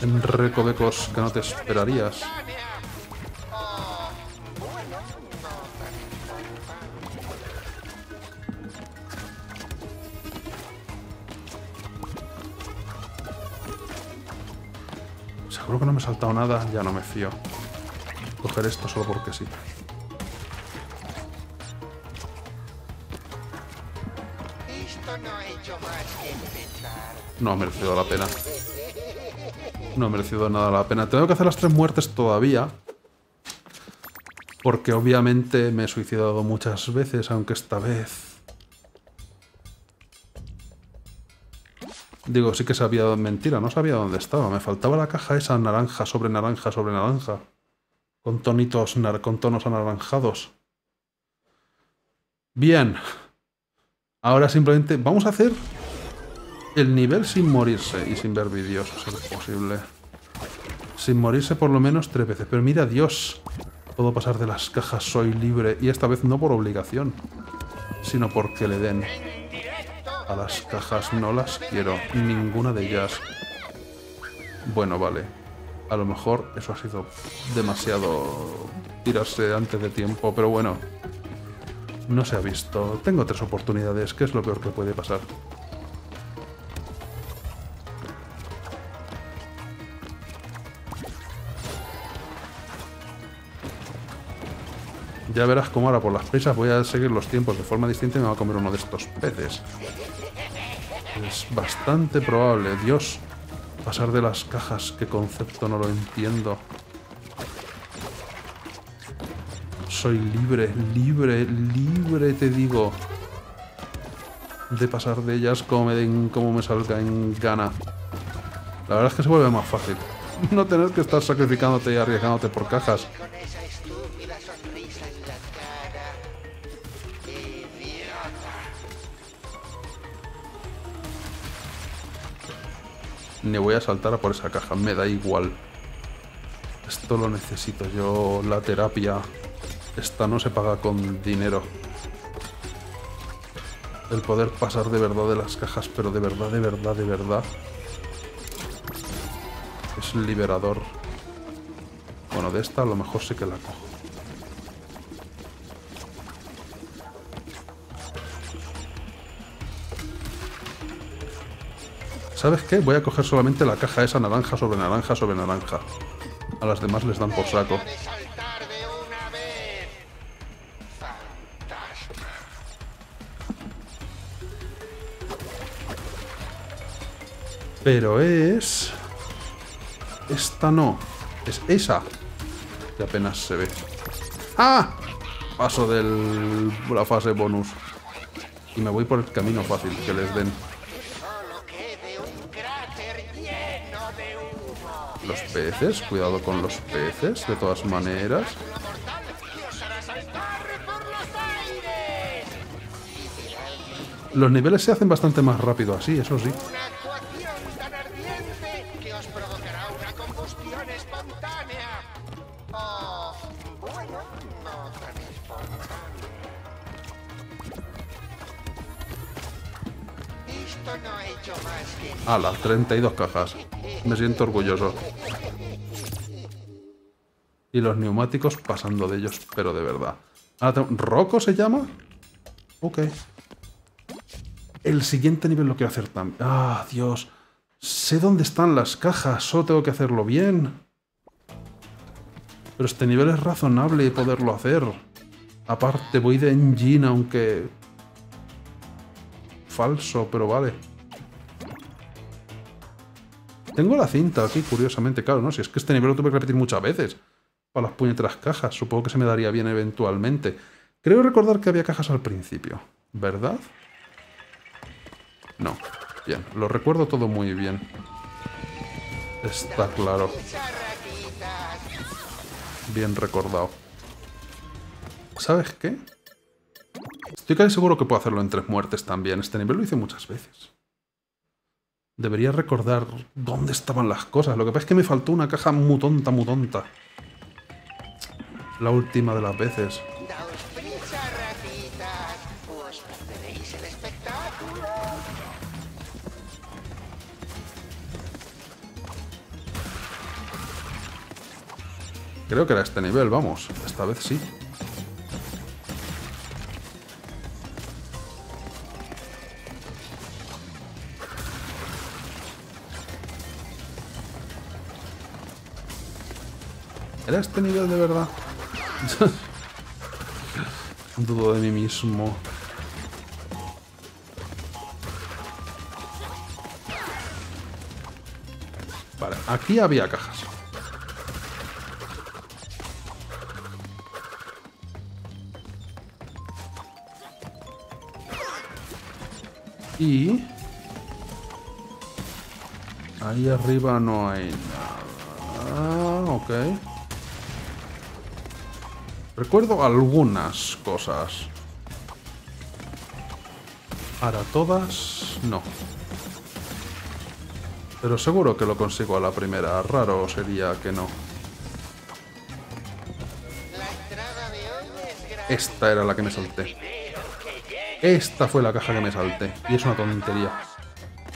en recovecos que no te esperarías. Seguro que no me he saltado nada, ya no me fío. Coger esto solo porque sí. No ha merecido la pena. No ha merecido nada la pena. Tengo que hacer las 3 muertes todavía. Porque obviamente me he suicidado muchas veces, aunque esta vez... Digo, sí que sabía... Mentira, no sabía dónde estaba. Me faltaba la caja esa naranja sobre naranja sobre naranja. Con tonitos, con tonos anaranjados. Bien. Ahora simplemente vamos a hacer... el nivel sin morirse y sin ver vídeos, si es posible. Sin morirse por lo menos 3 veces. Pero mira, Dios, puedo pasar de las cajas, soy libre. Y esta vez no por obligación, sino porque le den. A las cajas no las quiero, ninguna de ellas. Bueno, vale. A lo mejor eso ha sido demasiado tirarse antes de tiempo, pero bueno. No se ha visto. Tengo 3 oportunidades, que es lo peor que puede pasar. Ya verás cómo ahora por las prisas voy a seguir los tiempos de forma distinta y me va a comer uno de estos peces. Es bastante probable. Dios, pasar de las cajas, qué concepto, no lo entiendo. Soy libre, libre, libre, te digo. De pasar de ellas como me salga en gana. La verdad es que se vuelve más fácil. No tener que estar sacrificándote y arriesgándote por cajas. Ni voy a saltar a por esa caja, me da igual. Esto lo necesito yo, la terapia. Esta no se paga con dinero. El poder pasar de verdad de las cajas, pero de verdad, de verdad, de verdad. Es liberador. Bueno, de esta a lo mejor sí que la cojo. ¿Sabes qué? Voy a coger solamente la caja esa naranja sobre naranja sobre naranja. A las demás les dan por saco. Pero es... esta no. Es esa. Que apenas se ve. ¡Ah! Paso de la fase bonus. Y me voy por el camino fácil que les den. Los peces, cuidado con los peces, de todas maneras. Los niveles se hacen bastante más rápido así, eso sí. ¡Hala! 32 cajas. Me siento orgulloso. Y los neumáticos pasando de ellos, pero de verdad. Ah, ¿Rocco se llama? Ok. El siguiente nivel lo quiero hacer también. ¡Ah, Dios! Sé dónde están las cajas, solo tengo que hacerlo bien. Pero este nivel es razonable poderlo hacer. Aparte, voy de engine, aunque... falso, pero vale. Tengo la cinta aquí, curiosamente, claro, ¿no? Si es que este nivel lo tuve que repetir muchas veces. Para las puñeteras cajas, supongo que se me daría bien eventualmente. Creo recordar que había cajas al principio, ¿verdad? No. Bien, lo recuerdo todo muy bien. Está claro. Bien recordado. ¿Sabes qué? Estoy casi seguro que puedo hacerlo en 3 muertes también. Este nivel lo hice muchas veces. Debería recordar dónde estaban las cosas. Lo que pasa es que me faltó una caja muy tonta, muy tonta. La última de las veces. Creo que era este nivel, vamos. Esta vez sí. ¿Era este nivel de verdad? Dudo de mí mismo. Vale, aquí había cajas. Y... ahí arriba no hay nada... ok. Recuerdo algunas cosas. Ahora todas... no. Pero seguro que lo consigo a la primera. Raro sería que no. Esta era la que me salté. Esta fue la caja que me salté. Y es una tontería.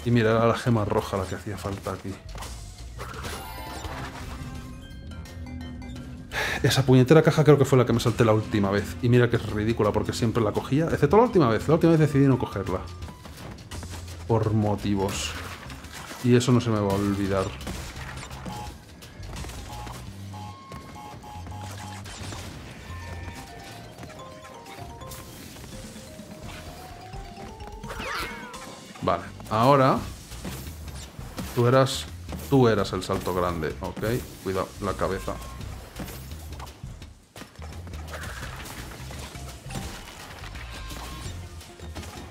Y mira, era la gema roja la que hacía falta aquí. Esa puñetera caja creo que fue la que me salté la última vez. Y mira que es ridícula porque siempre la cogía. Excepto la última vez. La última vez decidí no cogerla. Por motivos. Y eso no se me va a olvidar. Vale, ahora... Tú eras el salto grande, ok. Cuidado, la cabeza.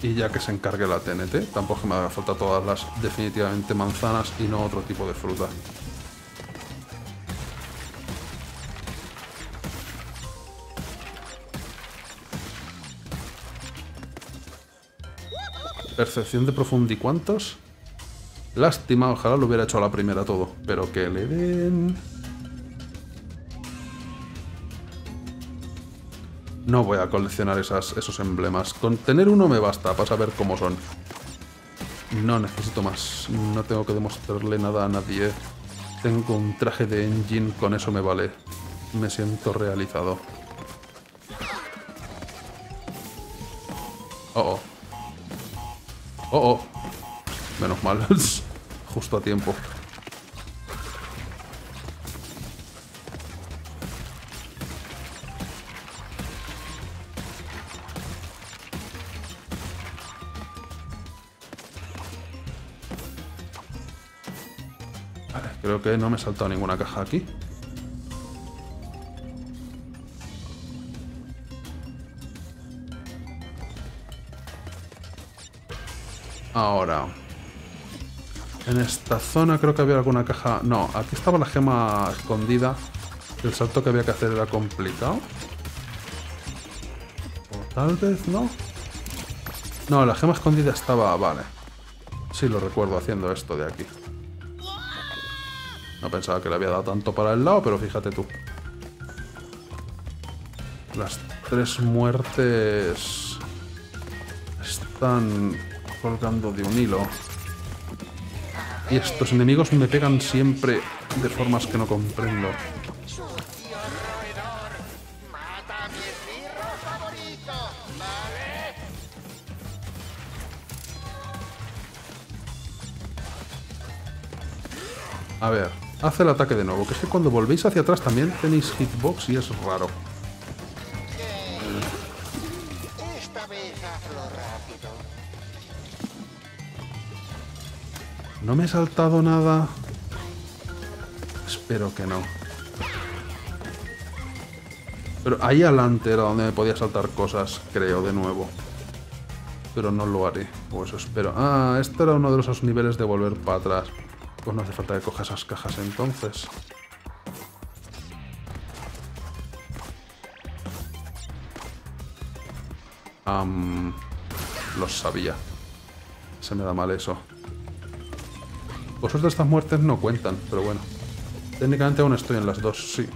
Y ya que se encargue la TNT, tampoco es que me haga falta todas las definitivamente manzanas y no otro tipo de fruta. Percepción de profundidad, ¿cuántos? Lástima, ojalá lo hubiera hecho a la primera todo, pero que le den... No voy a coleccionar esos emblemas. Con tener uno me basta para saber cómo son. No necesito más. No tengo que demostrarle nada a nadie. Tengo un traje de engine, con eso me vale. Me siento realizado. Oh, oh. Oh, oh. Menos mal. Justo a tiempo. Vale, creo que no me he saltado ninguna caja aquí. Ahora, en esta zona creo que había alguna caja... No, aquí estaba la gema escondida. El salto que había que hacer era complicado. O tal vez no. No, la gema escondida estaba... Vale. Sí, lo recuerdo haciendo esto de aquí. No pensaba que le había dado tanto para el lado, pero fíjate tú. Las 3 muertes... están... colgando de un hilo. Y estos enemigos me pegan siempre de formas que no comprendo. A ver, hace el ataque de nuevo, que es que cuando volvéis hacia atrás también tenéis hitbox y es raro. ¿No me he saltado nada? Espero que no. Pero ahí adelante era donde me podía saltar cosas, creo, de nuevo. Pero no lo haré, o eso espero. Ah, este era uno de esos niveles de volver para atrás. Pues no hace falta que coja esas cajas entonces. Lo sabía. Se me da mal eso. Por suerte estas muertes no cuentan, pero bueno. Técnicamente aún estoy en las dos, sí.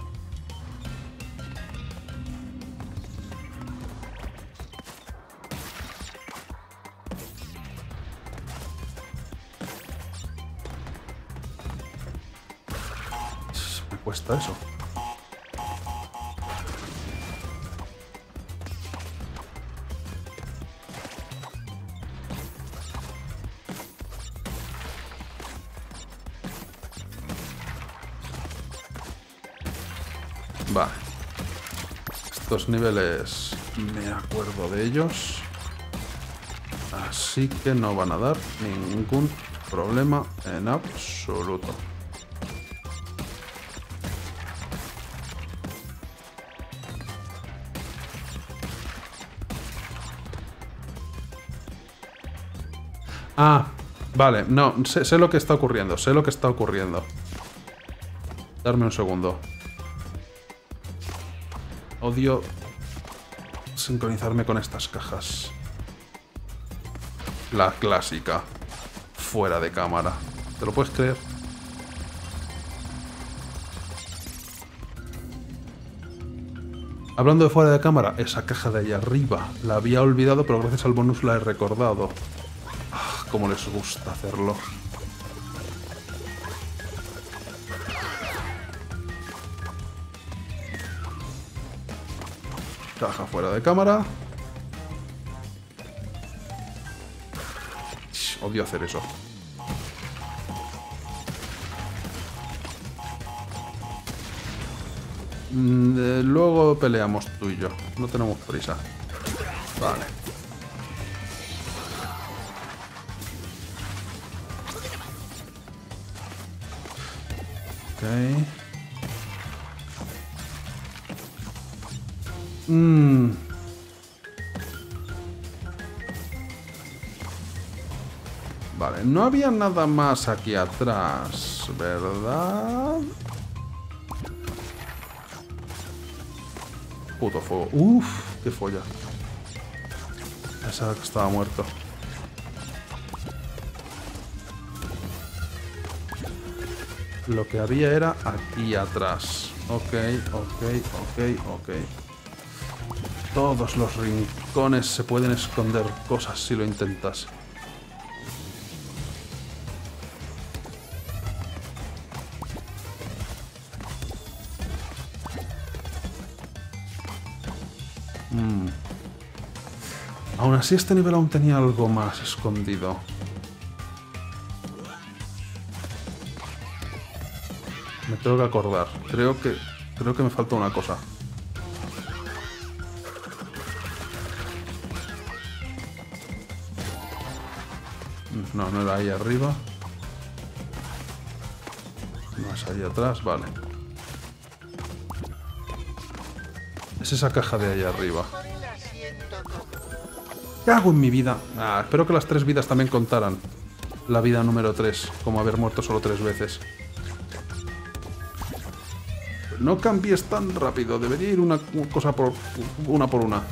Eso. Vale. Estos niveles me acuerdo de ellos. Así que no van a dar ningún problema en absoluto. Ah, vale, no, sé lo que está ocurriendo, Darme un segundo. Odio sincronizarme con estas cajas. La clásica. Fuera de cámara. ¿Te lo puedes creer? Hablando de fuera de cámara, esa caja de ahí arriba. La había olvidado, pero gracias al bonus la he recordado. Como les gusta hacerlo. Caja fuera de cámara. Odio hacer eso. Luego peleamos tú y yo. No tenemos prisa. Vale. Okay. Vale, no había nada más aquí atrás, ¿verdad? Puto fuego. Uf, qué folla. Pensaba que estaba muerto. Lo que había era aquí atrás. Ok. Todos los rincones se pueden esconder cosas si lo intentas. Aún así, este nivel aún tenía algo más escondido. Tengo que acordar. Creo que me falta una cosa. No, no era ahí arriba. No es ahí atrás, vale. Es esa caja de ahí arriba. ¿Qué hago en mi vida? Ah, espero que las 3 vidas también contaran. La vida número 3, como haber muerto solo 3 veces. No cambies tan rápido, debería ir una cosa por una por una.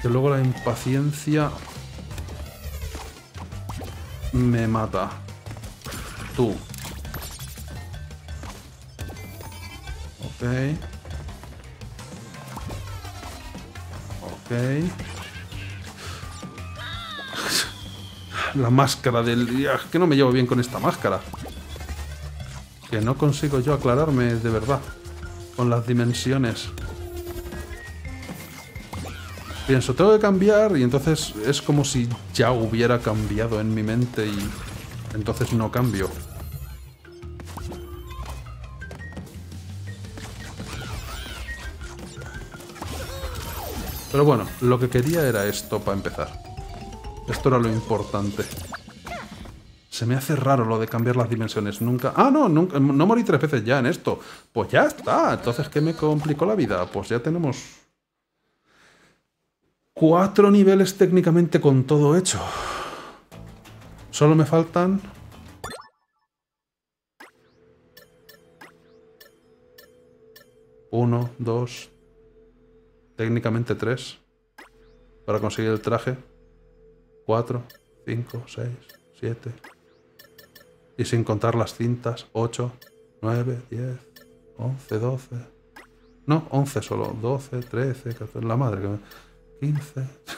Que luego la impaciencia me mata. Tú. Ok. La máscara del... que no me llevo bien con esta máscara. Que no consigo yo aclararme de verdad con las dimensiones. Pienso, tengo que cambiar y entonces es como si ya hubiera cambiado en mi mente y entonces no cambio. Pero bueno, lo que quería era esto para empezar. Esto era lo importante. Se me hace raro lo de cambiar las dimensiones. Nunca... ¡Ah, no! Nunca... No morí 3 veces ya en esto. Pues ya está. Entonces, ¿qué me complicó la vida? Pues ya tenemos... 4 niveles técnicamente con todo hecho. Solo me faltan... Uno, dos... Técnicamente 3. Para conseguir el traje. 4, 5, 6, 7. Y sin contar las cintas. 8, 9, 10, 11, 12. No, 11 solo. 12, 13, 14. La madre que me... 15.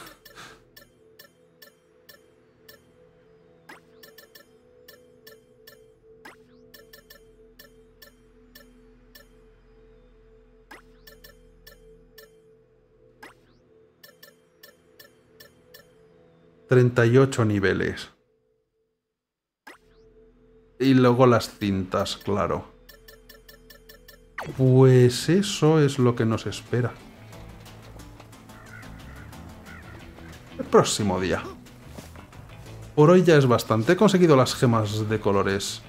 ...38 niveles. Y luego las cintas, claro. Pues eso es lo que nos espera. El próximo día. Por hoy ya es bastante. He conseguido las gemas de colores.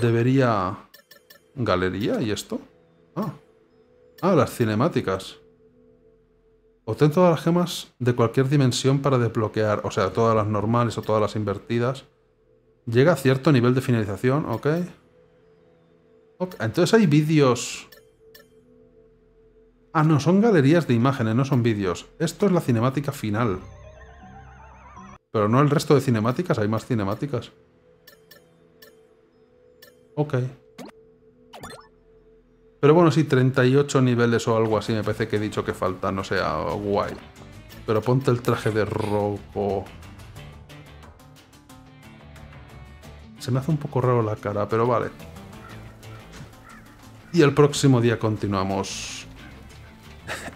Debería... ¿Galería y esto? Ah, las cinemáticas. Obtén todas las gemas de cualquier dimensión para desbloquear, o sea, todas las normales o todas las invertidas. Llega a cierto nivel de finalización, ok. Entonces hay vídeos... Ah, no, son galerías de imágenes, no son vídeos. Esto es la cinemática final. Pero no el resto de cinemáticas, hay más cinemáticas. Ok. Pero bueno, sí, 38 niveles o algo así, me parece que he dicho que faltan, o sea, guay. Pero ponte el traje de robo. Se me hace un poco raro la cara, pero vale. Y el próximo día continuamos.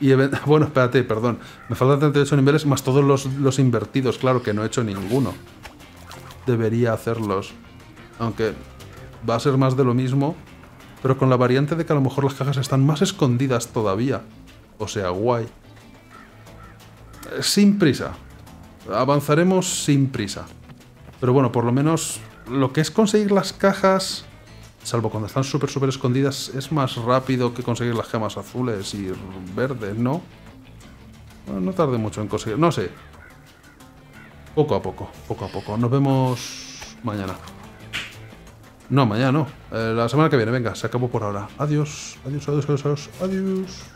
Y bueno, espérate, perdón. Me faltan 38 niveles más todos los invertidos, claro, que no he hecho ninguno. Debería hacerlos. Aunque va a ser más de lo mismo... Pero con la variante de que a lo mejor las cajas están más escondidas todavía. O sea, guay. Sin prisa. Avanzaremos sin prisa. Pero bueno, por lo menos lo que es conseguir las cajas, salvo cuando están súper, súper escondidas, es más rápido que conseguir las gemas azules y verdes, ¿no? No tardé mucho en conseguir, no sé. Poco a poco, poco a poco. Nos vemos mañana. No, mañana no. La semana que viene, venga, se acabó por ahora. Adiós, adiós, adiós, adiós, adiós.